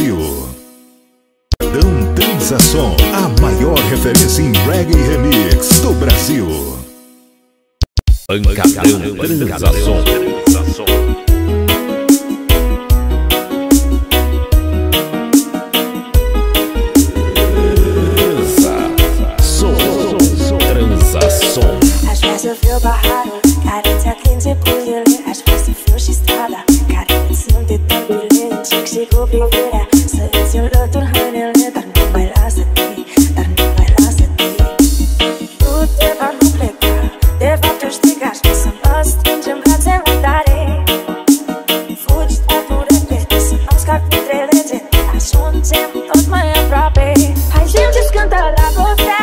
Brasil. Dão Transação, a maior referência em reggae e remix do Brasil. Pancadão Transação. Às vezes eu fio barrada, careta quente polida. Às vezes eu fio chistada, careta sempre tão brilhante. Que chegou primeira, silêncio doutor Hanel. Dar não vai lá se ter, dar não vai lá se ter. Tu te vai completar, te vai te estigar. Se nós tendemos a te matarem. Fude da tua repete, se nós capim trelete. Ajuntem todos manhã pra ver. A gente canta lá gostar.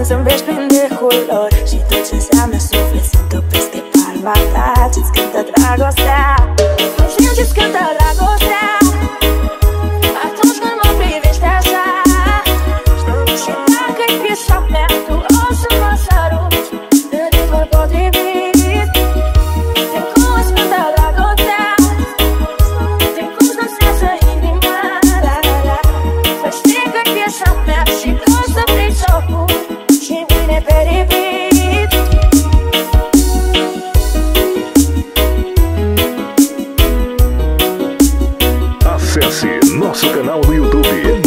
Isn't it lovely? Alone,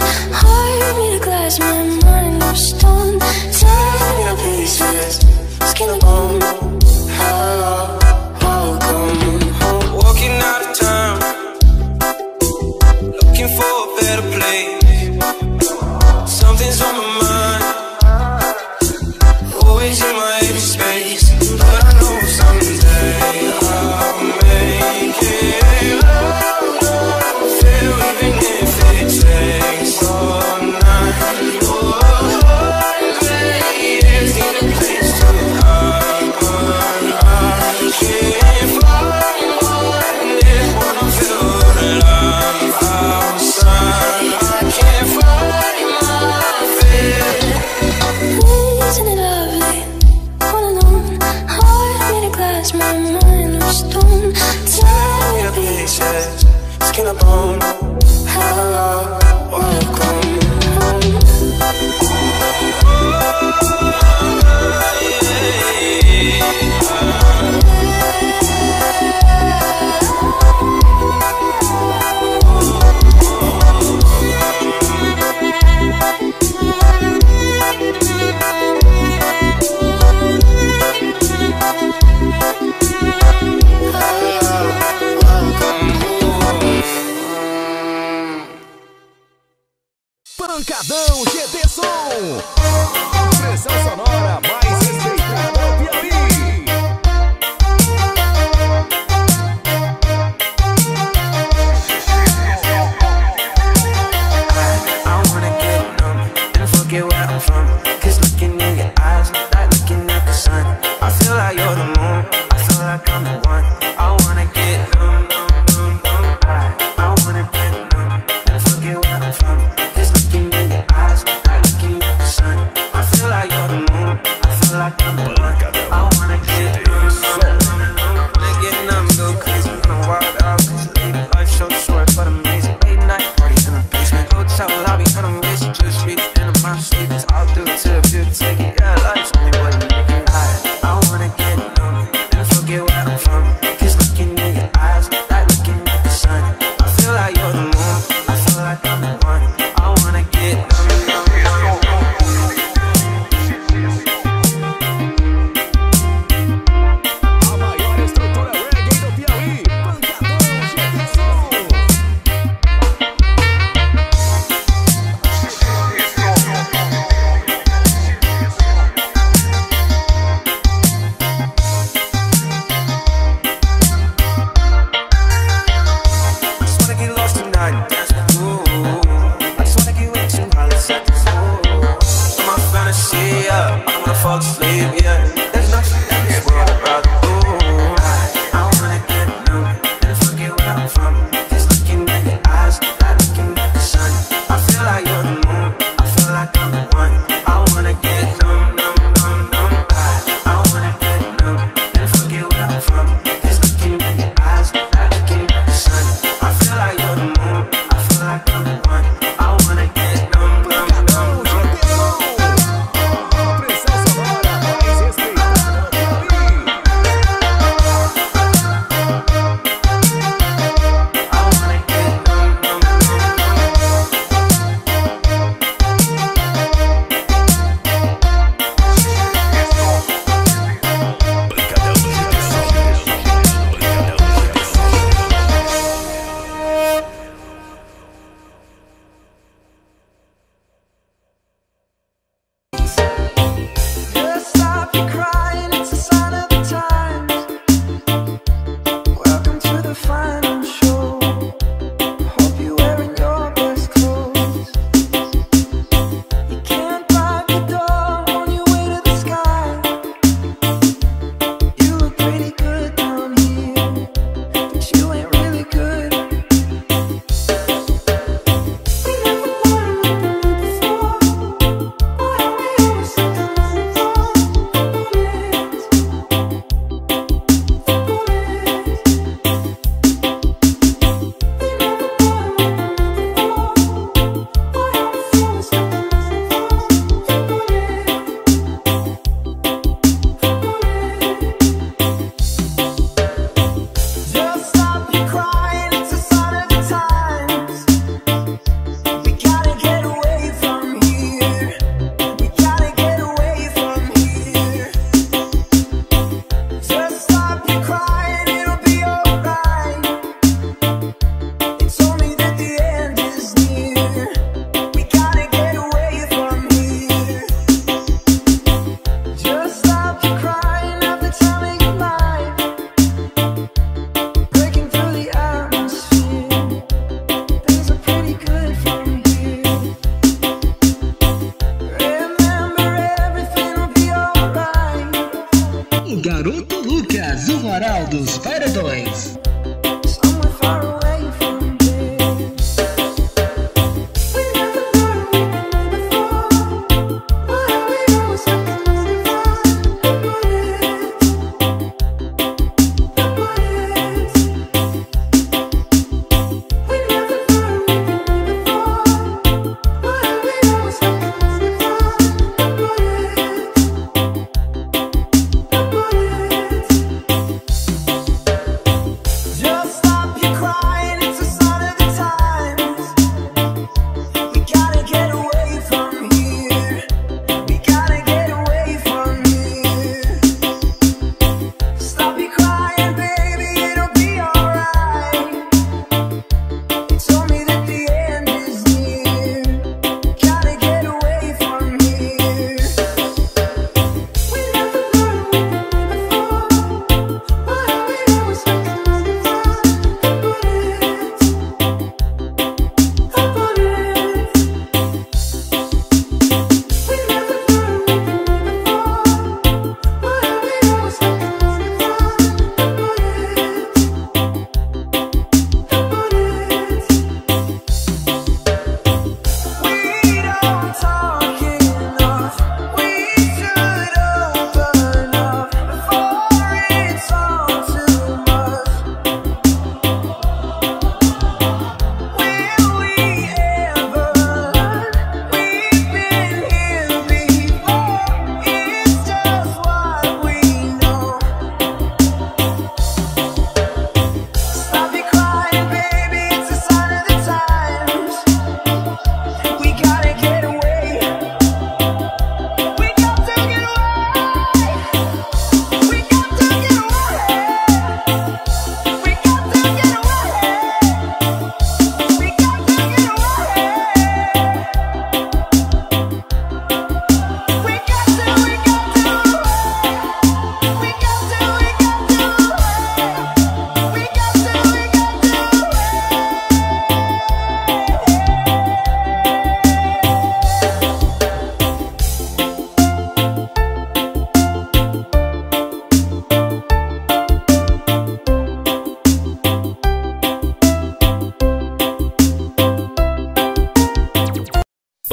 hire me to stone. Tear to pieces, skin and bone. Hello, welcome home. Pancadão G D Som, pressão sonora mais respeitada do Piauí. I wanna get numb and forget where I'm from, cause looking in your eyes, like looking at the sun. I feel like you're the moon, I feel like I'm the one. I wanna get numb, numb, numb, numb. I wanna get numb and forget where I'm from. Like I'm the one. I wanna get numb, wanna get numb, go crazy, wanna wild out, cause baby, life's so short but amazing. Late night parties in the basement, hotel lobby, I don't waste it, just read it in my sleep. It's all due to the beauty, take it, yeah, life's only what you make it high. I wanna get numb, and forget where I'm from, cause looking in your eyes, like looking at the sun. I feel like you're the moon, I feel like I'm the one. I wanna get numb. What?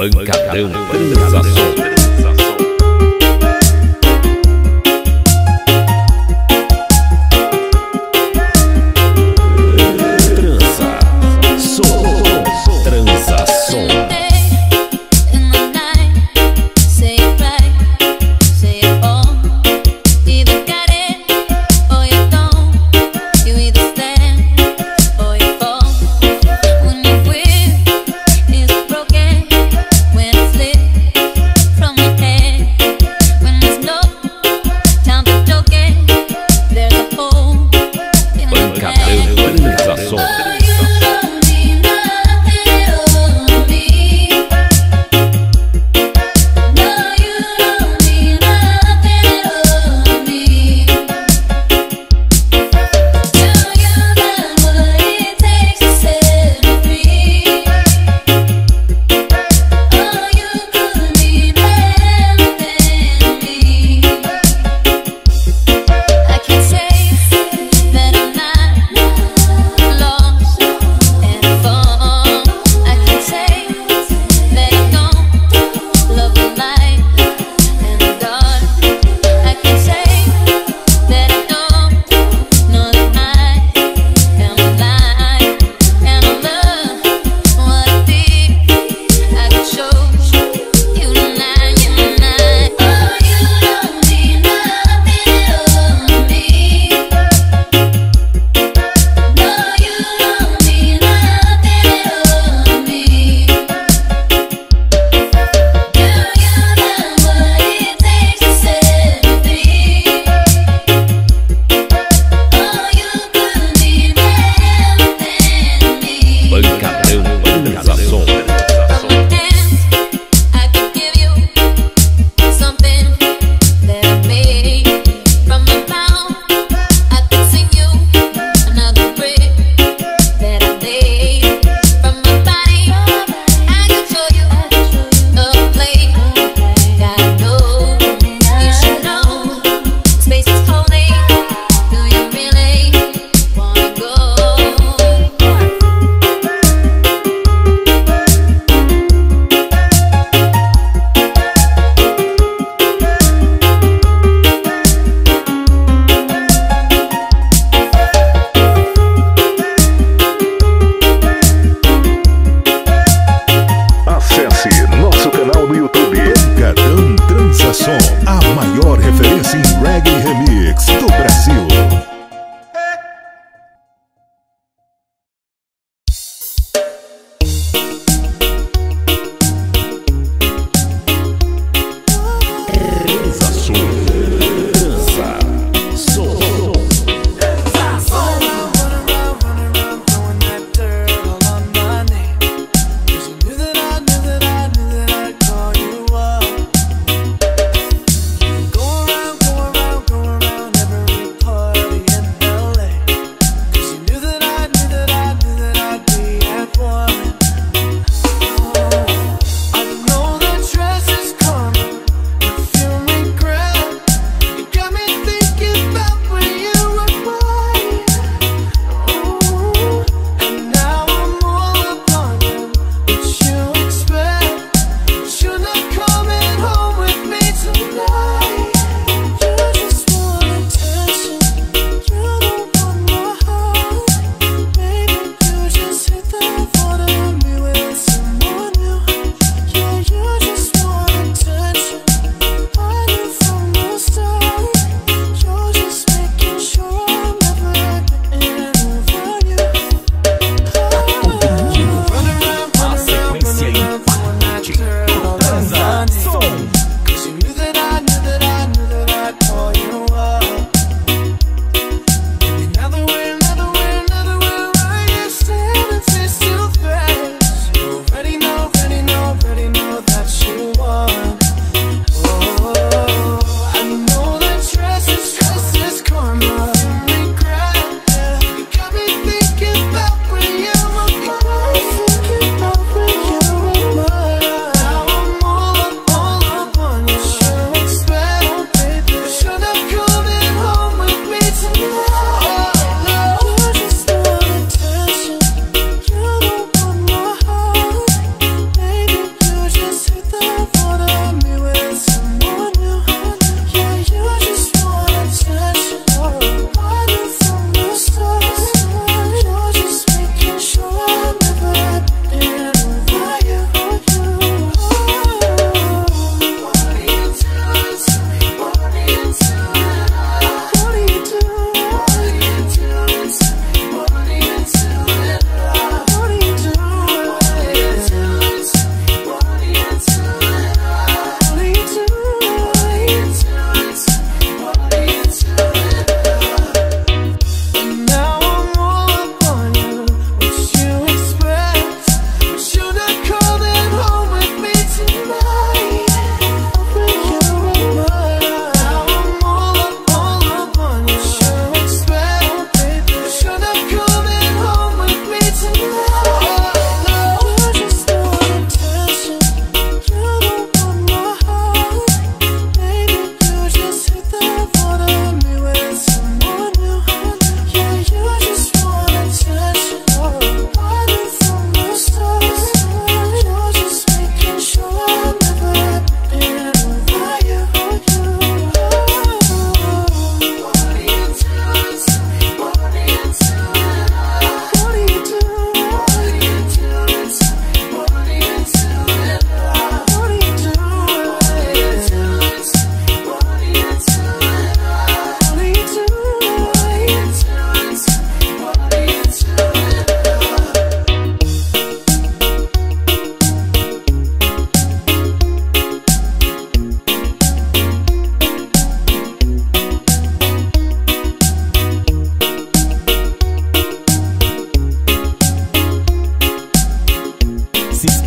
pancadão, transação. From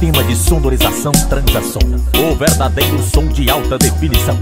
sistema de sonorização transação, o verdadeiro som de alta definição.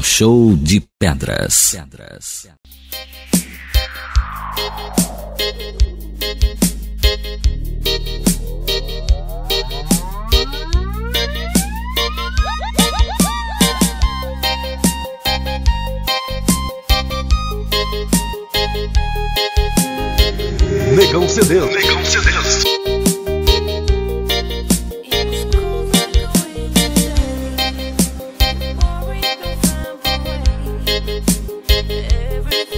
Show de pedras. pedras. Negão Cedês. Negão Cedês. Everything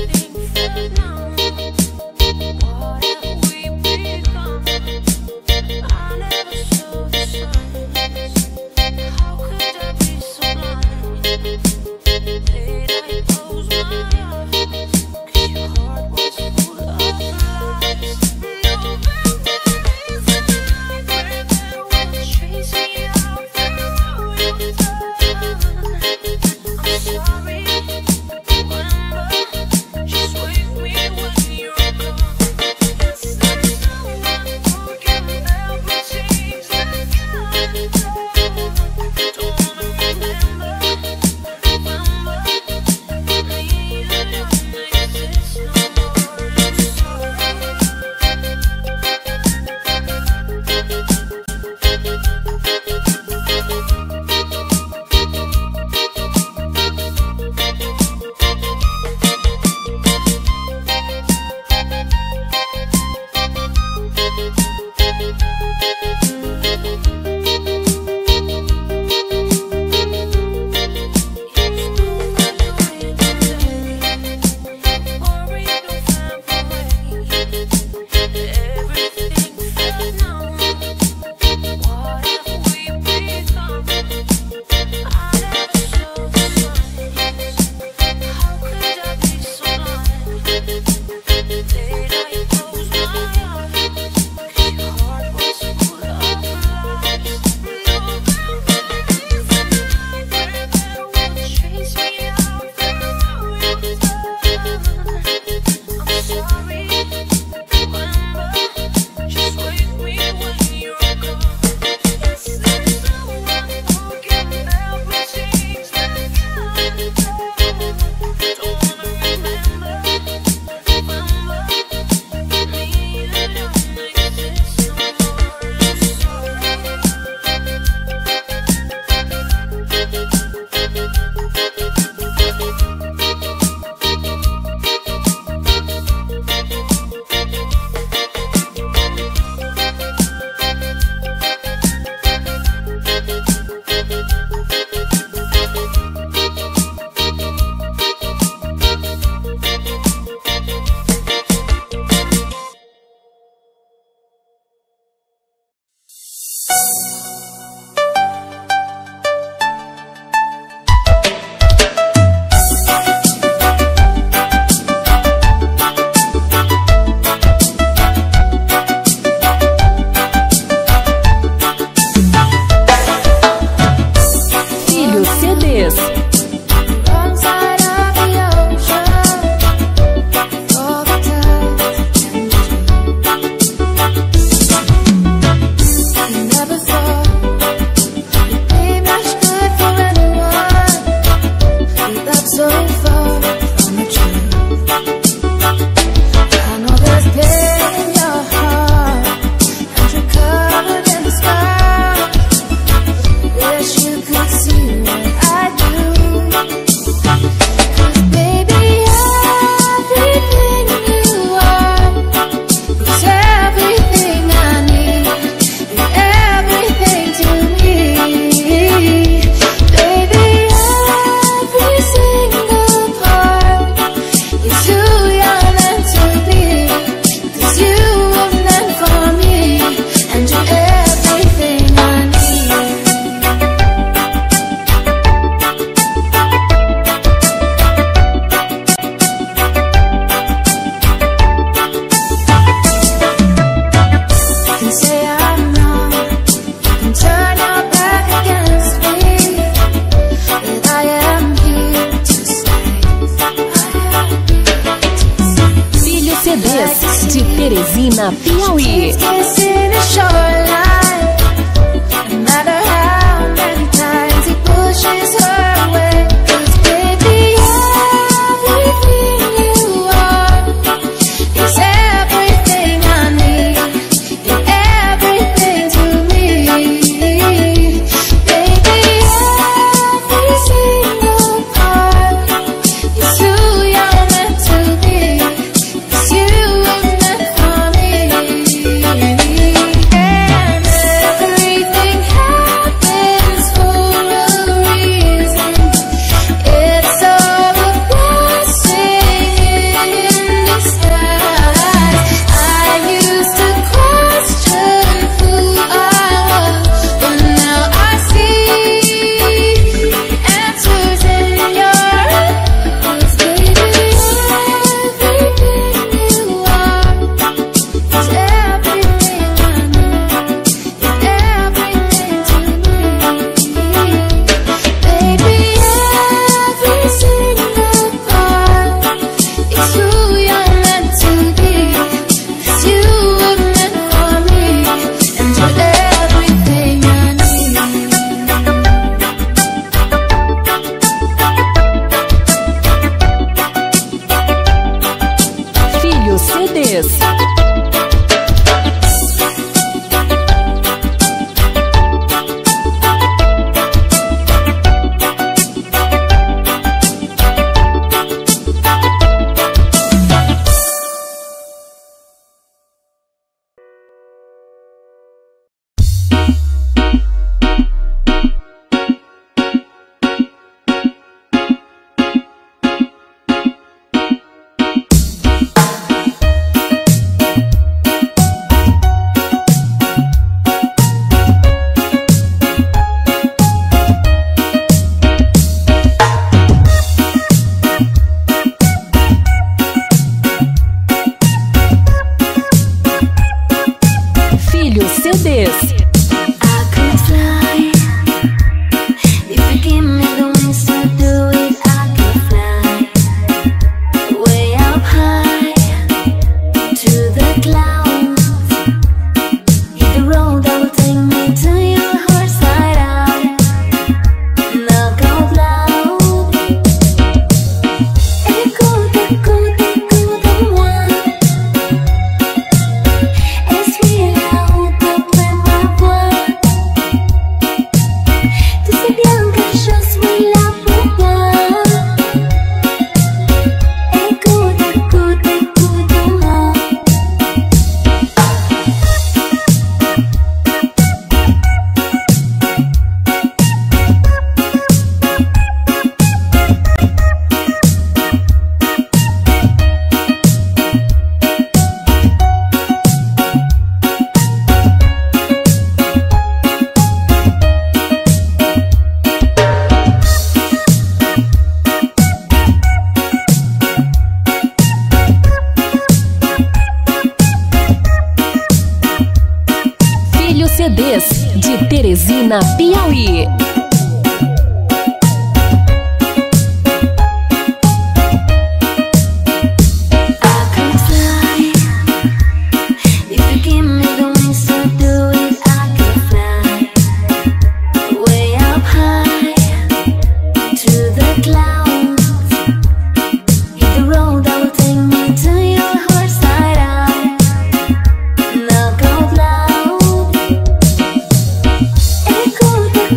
Teresina, Piauí. De Teresina, Piauí.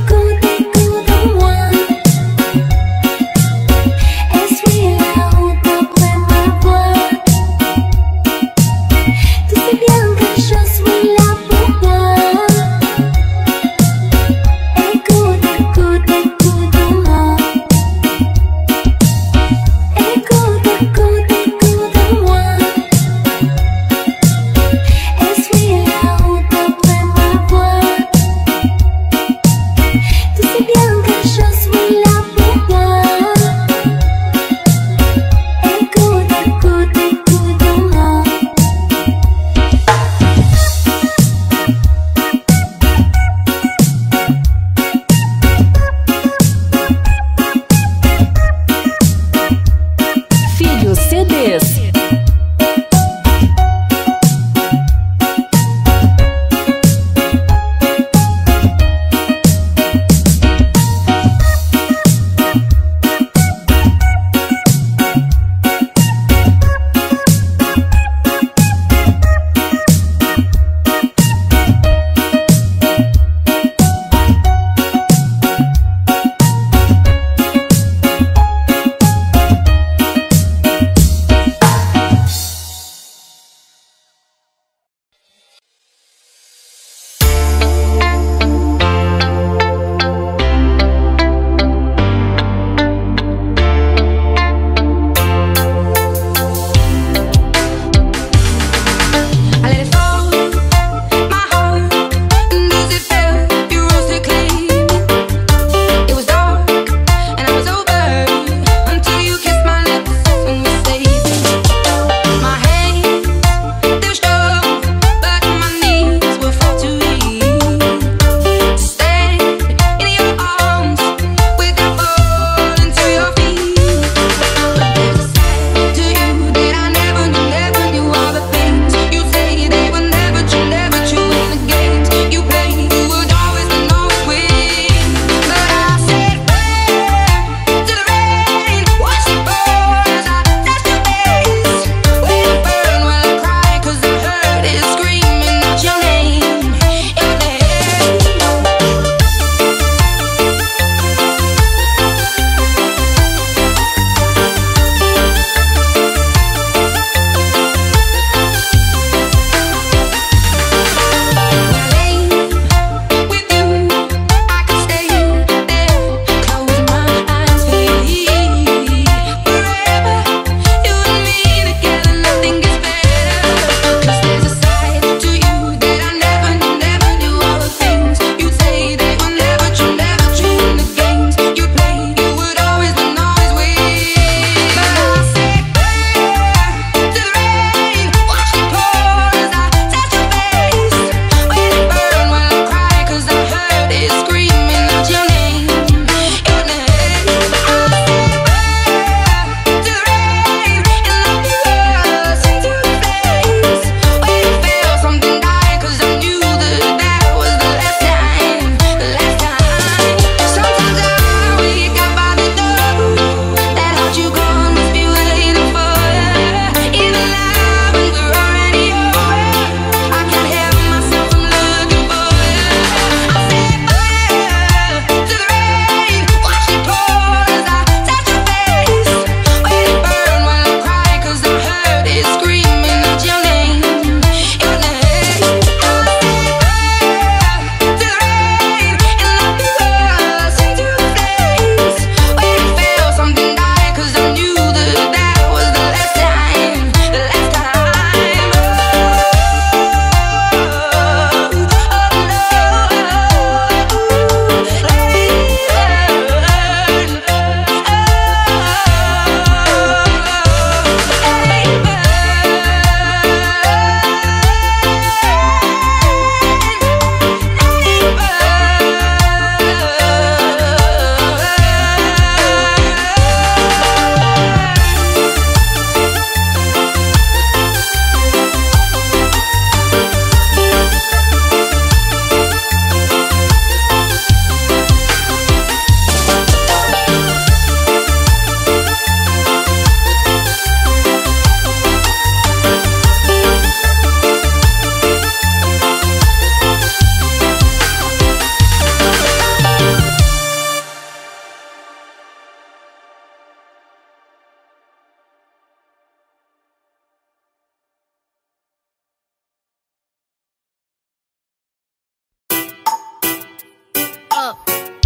Good.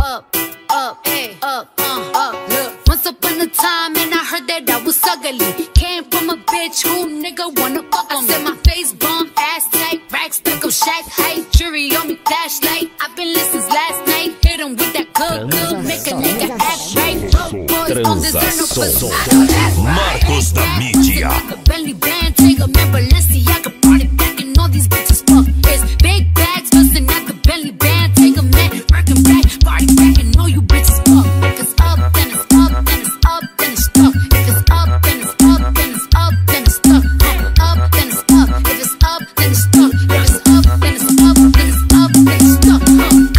up, up, hey, up, uh, up, look. Once upon a time and I heard that I was ugly. Came from a bitch who nigga wanna fuck on me. I said my face bomb, ass tight, racks pick up shack height, jury on me flashlight. I've been listening since last night. Hit him with that good, good, make a nigga act right. Rock boys don't deserve no pussy, I know that's right. Marcos da Mídia. Nigga belly band, take a man Balenciaga. Party back and all these bitches fuck this. Big bags bustin' at the belly band. Take a man, workin' back, party back and all you bitches fuck. If it's up, then it's up, then it's up, then it's stuck. If it's up, then it's up, then it's up, then it's stuck. If it's up, then it's up, if it's up, then it's stuck. If it's up, then it's up, then it's up, then it's stuck.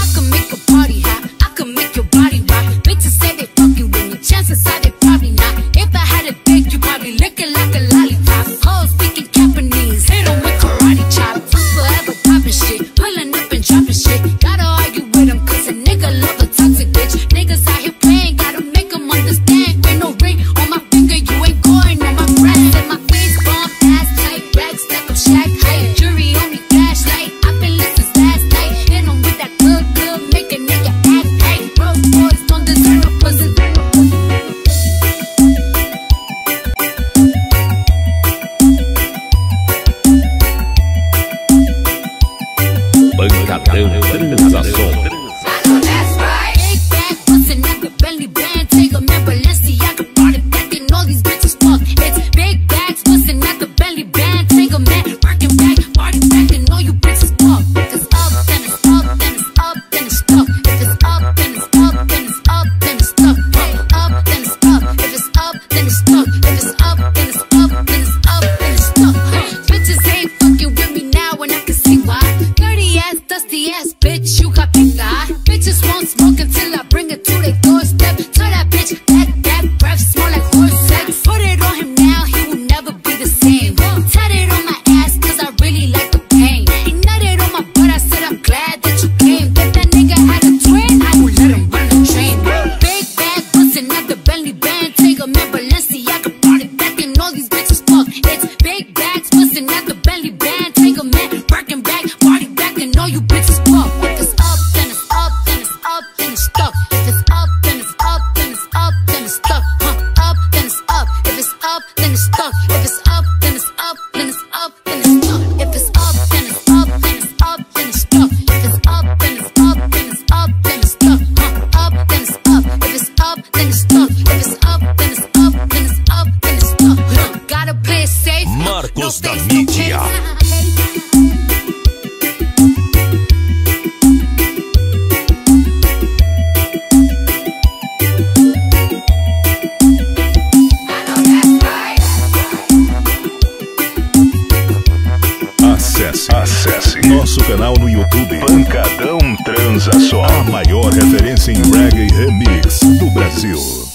I can make a party hot, I can make your body rock. Bitches say they fuckin' with me, chances are they probably not. If I had a dick, you probably lickin' like a lollipop. Hoes speaking Japanese, hit 'em with karate chop. Forever poppin' shit, pullin' up and droppin' shit. Gotta argue with 'em 'cause a nigga love a toxic bitch. Niggas out here playing, gotta make 'em understand. Ain't no ring on my finger, you ain't going on my breath. And my face bomb, ass tight, racks stack up shack height. Jury on me flashlight, I've been lit since last night. Hit 'em with that good, good, make a nigga act right. Broke boys don't deserve no pussy. Bancadão Transa Som. That's right. Big bag, bustin' at the belly band. Take a man Balenciaga, party back and all these bitches fuck. It's big bags, bustin' at the belly band. Take a man, working back, party back and all you bitches fuck. If it's up, then it's up, then it's up, then it's stuck. If it's up, then it's up, then it's up, then it's stuck. If it's up, then it's up, if it's up, then it's stuck. If it's up, then it's up, then it's up, then it's stuck. Bitches ain't fucking with me now and I can see why. Ass, dusty ass bitch, you got big eye. Bitches won't smoke until I bring it to their doorstep. Tell that bitch that that breath smell like horse sex. Put it on him now, he will never be the same. Tatted on my ass, cause I really like the pain. He nutted on my butt, I said I'm glad that you came. If that nigga had a twin, I would let him run the train. Big bag, bustin' at the belly band. Take a man Balenciaga, party back and all these bitches fuck. It's big bags, bustin' at the belly band. Take a man, working back, party back. No, you bitches fuck. If it's up, then it's up, then it's up, then it's stuck. If it's up, then it's up, then it's up, then it's stuck. Huh? Up, then it's up. If it's up, then it's stuck. If it's up, then it's up, then it's up, then it's stuck. If it's up, then it's up, then it's up, then it's stuck. If it's up, then it's up, then it's up, then it's stuck. Huh? Up, then it's up. If it's up, then it's stuck. If it's up, then it's up, then it's up, then it's stuck. Huh? Gotta play it safe. Marcos da Mídia. Acesse nosso canal no YouTube Pancadão Transa Só, a maior referência em reggae remix do Brasil. Só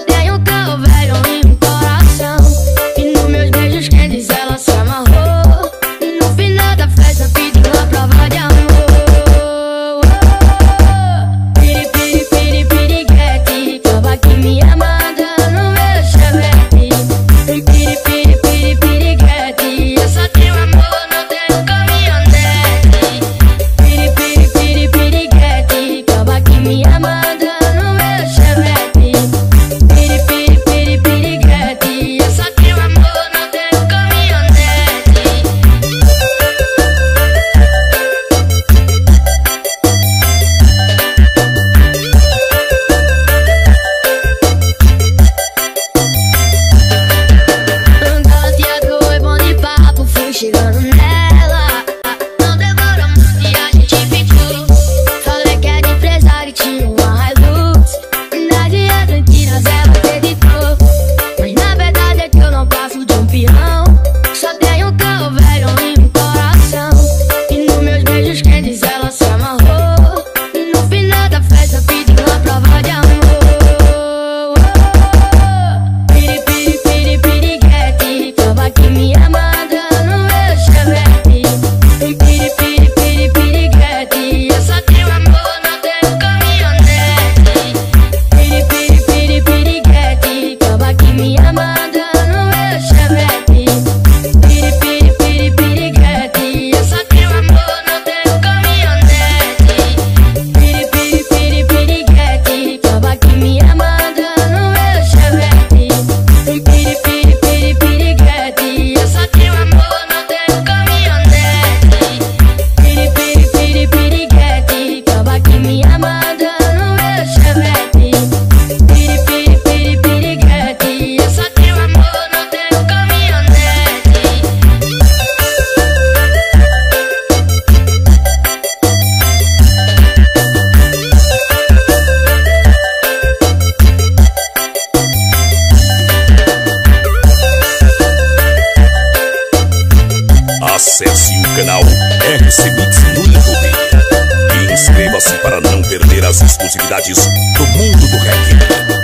tem um carro velho e um coração. Acesse o canal R C Mix no YouTube e inscreva-se para não perder as exclusividades do mundo do reggae.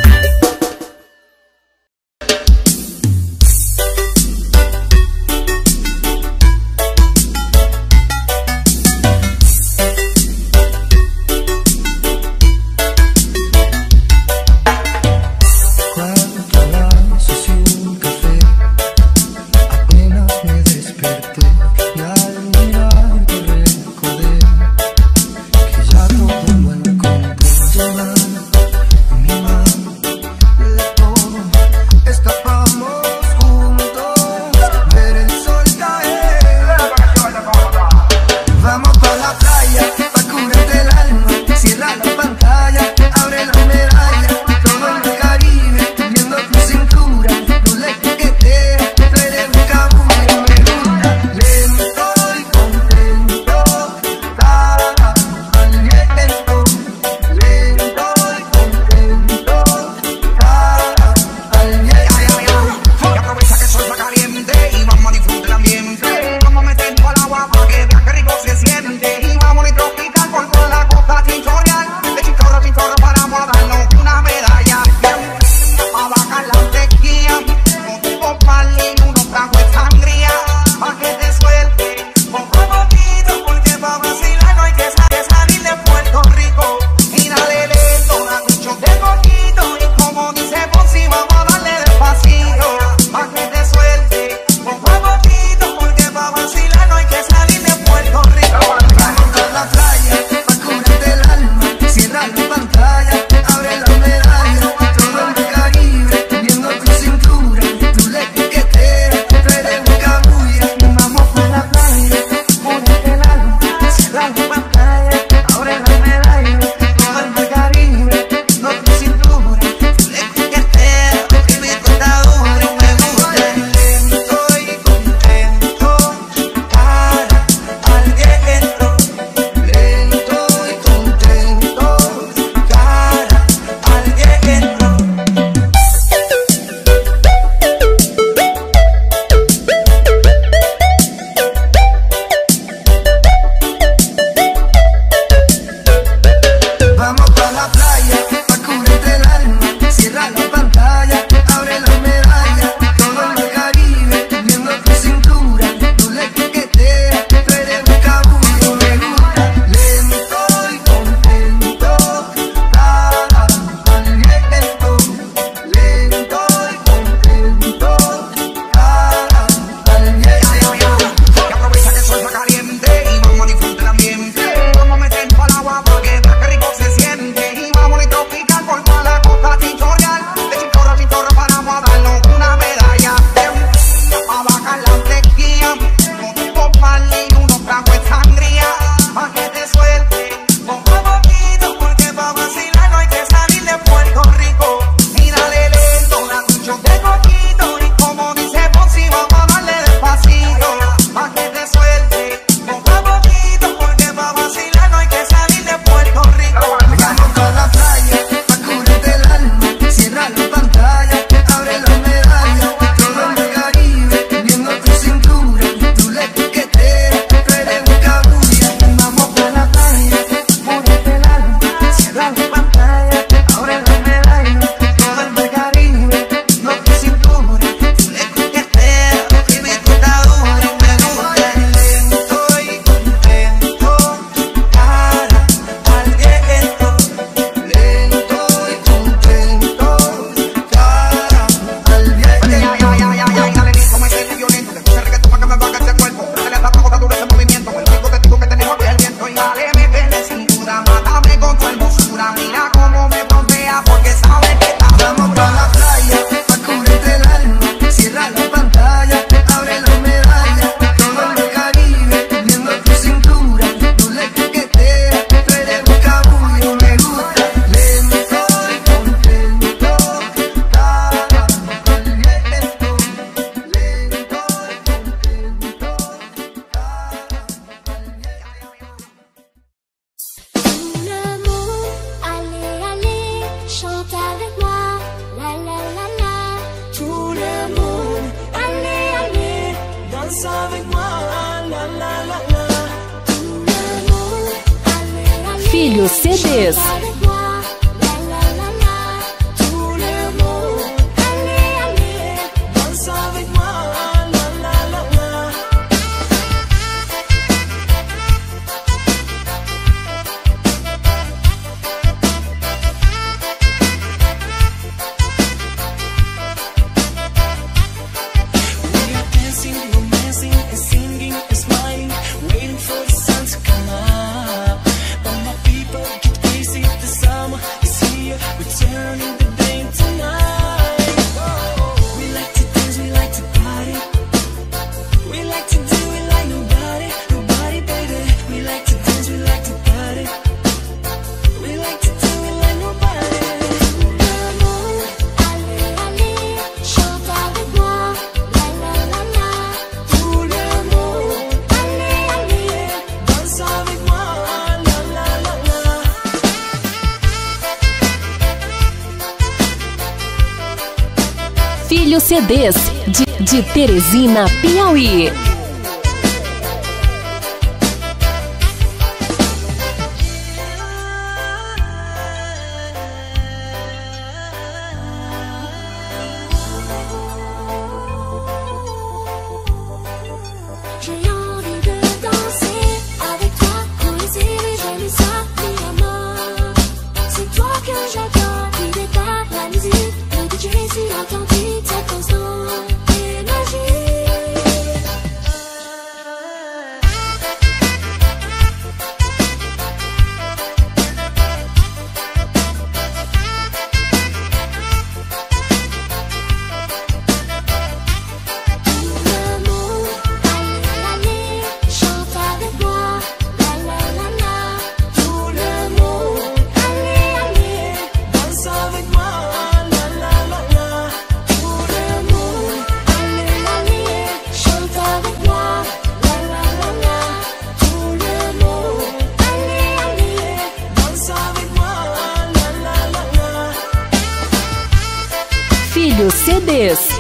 filho Cedês. Filho Cedês, de, de Teresina, Piauí. Filho Cedês.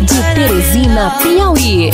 De Teresina, Piauí.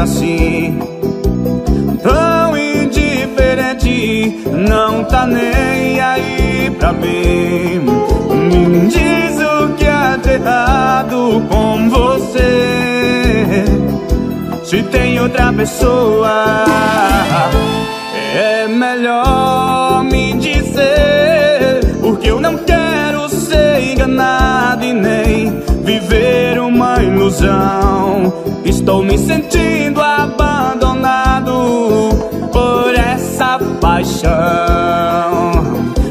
assim, tão indiferente, não tá nem aí pra mim. Me diz o que há de errado com você, se tem outra pessoa, é melhor me dizer, porque eu não quero ser enganado e nem viver uma ilusão. Estou me sentindo abandonado por essa paixão.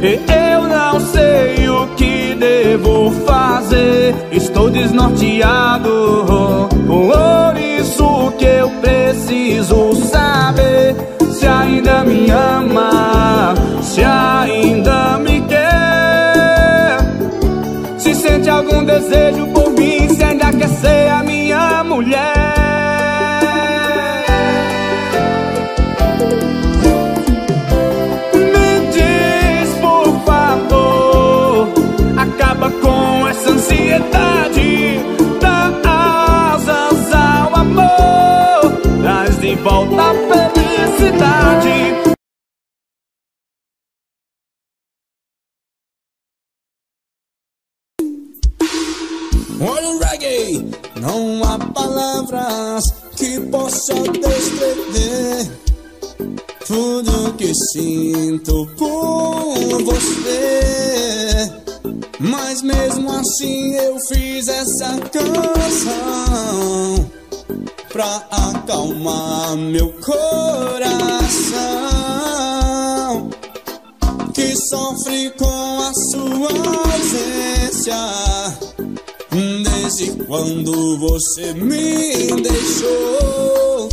Eu não sei o que devo fazer, estou desnorteado, por isso que eu preciso saber se ainda me ama, se ainda me quer, se sente algum desejo por mim, se ainda quer ser a minha mulher. Me diz, por favor, acaba com essa ansiedade, dá asas ao amor, traz de volta a felicidade. Olha reggae, não há palavras que possam descrever tudo que sinto por você. Mas mesmo assim eu fiz essa canção pra acalmar meu coração, que sofre com a sua ausência. Desde quando você me deixou,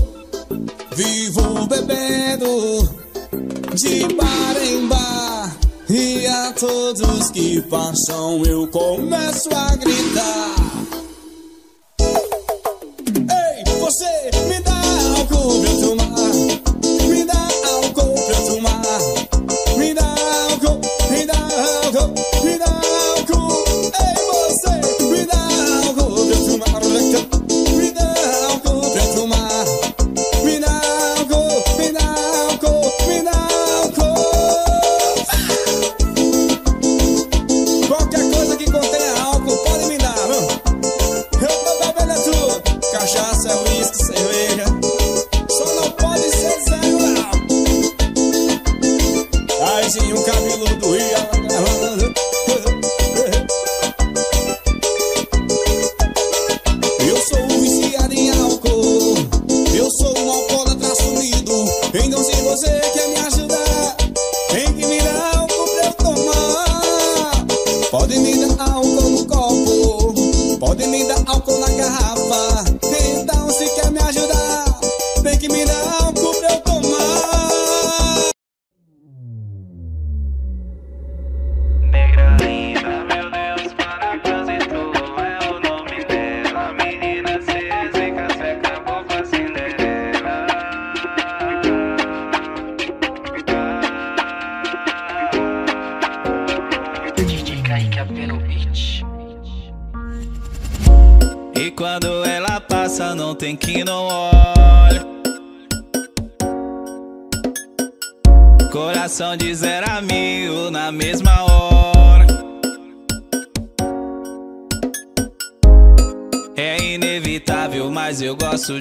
vivo bebendo de bar em bar, e a todos que passam eu começo a gritar. Ei, você me dá álcool pra eu tomar, me dá álcool pra eu tomar, me dá álcool, me dá álcool, me dá álcool. Ei, você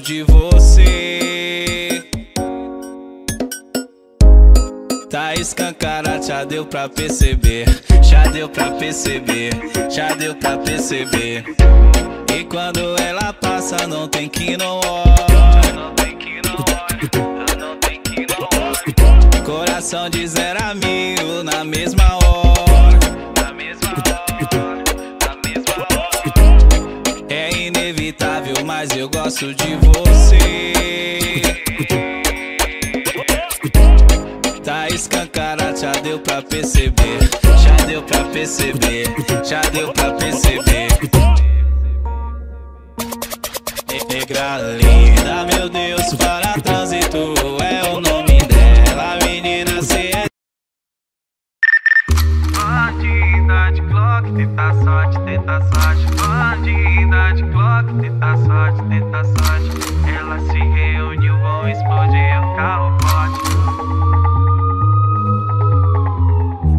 de você tá escancarado, já deu pra perceber, já deu pra perceber, já deu pra perceber. E quando ela passa não tem que não olhar, não tem que não olhar, não tem que não olhar. Coração de zero a mil na mesma hora, na mesma hora, na mesma hora. É inevitável, mas eu gosto de você. Tá escancarado, já deu pra perceber, já deu pra perceber, já deu pra perceber. Negra linda, meu Deus, para trânsito é o nome dela, menina, cê é bandida de clock, tenta sorte, tenta sorte. Bandida de clock, tenta sorte, tenta sorte. Ela Ela se reuniu, vão explodir o carro forte.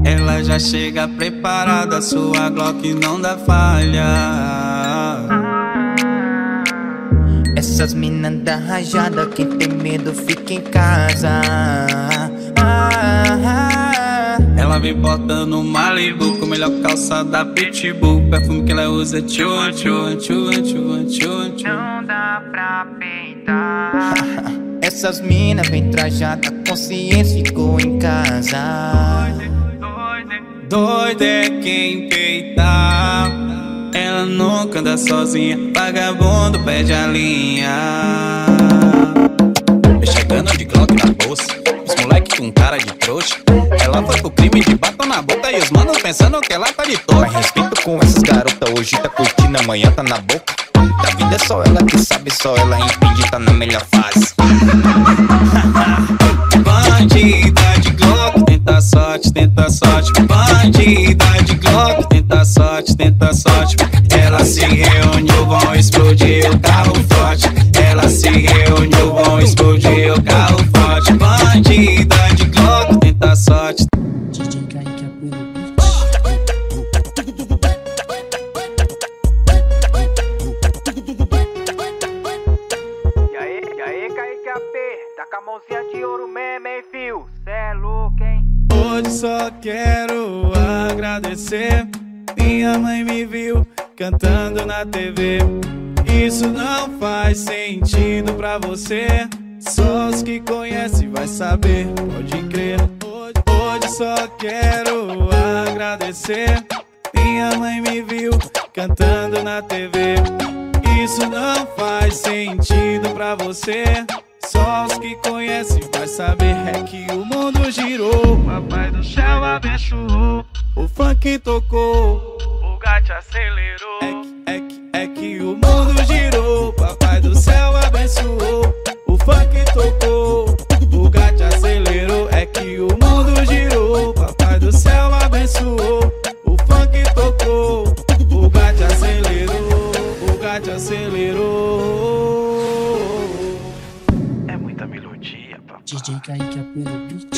Ela já chega preparada, sua Glock não dá falha. Essas minas da rajada, quem tem medo fica em casa. Ela vem botando Malibu, com a melhor calça da Pitbull. Perfume que ela usa, tchum, tchum, tchum, tchum, tchum, tchum. Não dá pra pintar. Essas minas vem trajada, consciência ficou em casa. Doida, doida é quem peitar. Ela nunca anda sozinha, vagabundo perde a linha. Vem chegando de Glock na bolsa, moleque com cara de trouxa. Ela foi pro crime de batom na boca e os manos pensando que ela tá de toa. Mas respeito com essas garotas, hoje tá curtindo, amanhã tá na boca. Da vida é só ela que sabe, só ela entende, tá na melhor fase. Bandida de Glock, tenta sorte, tenta sorte. Bandida de Glock, tenta sorte, tenta sorte. Ela se reuniu, vão explodir o carro forte. Ela se reuniu, vão explodir o carro forte. Bandida de Glock, tenta sorte. E aí, e aí, Kaique A P, tá com a mãozinha de ouro mesmo, hein, fio? Cê é louco, hein? Hoje só quero agradecer. Minha mãe me viu cantando na T V. Isso não faz sentido pra você. Só os que conhecem vai saber, pode crer. Hoje, hoje só quero agradecer. Minha mãe me viu cantando na T V. Isso não faz sentido pra você. Só os que conhecem vai saber, é que o mundo girou. Papai do céu abençoou. O funk tocou, o gato acelerou. É que, é que, é que o mundo girou. Papai do céu abençoou. O funk tocou, o gato acelerou. É que o mundo girou, papai do céu abençoou. O funk tocou, o gato acelerou. O gato acelerou. É muita melodia, papai. D J Kaique pelo beat.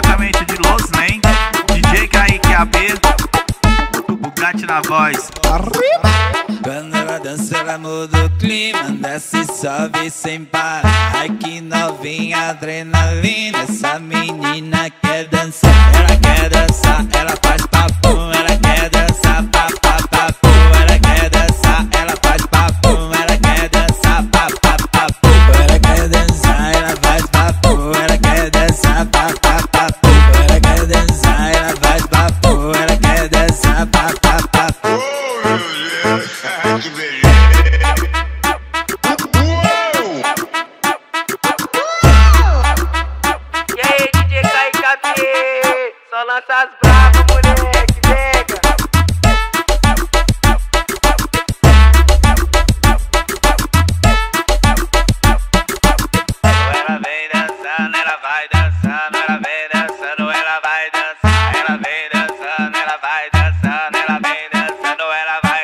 diretamente de Los Lane, D J Kaique A B, o Gat na voz. Quando ela dança, ela muda o clima, desce e sobe sem parar. Ai que novinha, adrenalina, essa menina quer dançar. Ela quer dançar, ela faz papum, ela quer dançar, papapapum. Ela quer dançar, ela faz papum, ela quer dançar, papapapum. Ela quer dançar, ela faz papum, ela quer dançar, papapapum. Ela quer dançar, ela faz papum, ela quer dançar, papapapum. Que beleza. Uou! E aí, D J Kaique A B, só lança as bravas, moleque, pega. Ela vem dançando, ela vai dançando, ela vem dançando, ela vai dançando, ela vem dançando, ela vai dançando, ela vem dançando, ela vai.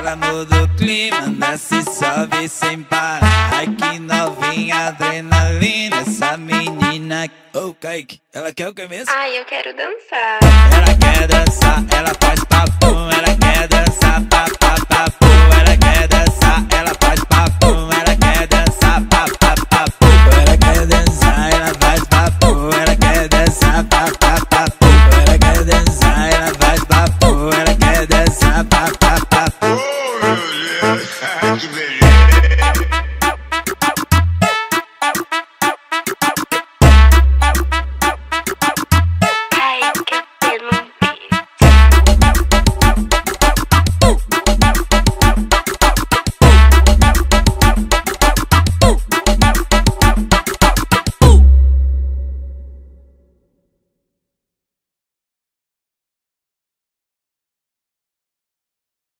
Ela muda o clima, desce e sobe sem parar. Ai que novinha, adrenalina, essa menina. Ô, Kaique, ela quer o que mesmo? Ai, eu quero dançar. Ela quer dançar, ela faz papum, ela quer dançar, papapapum. Ela quer dançar, ela faz papum, ela quer dançar, papapapum.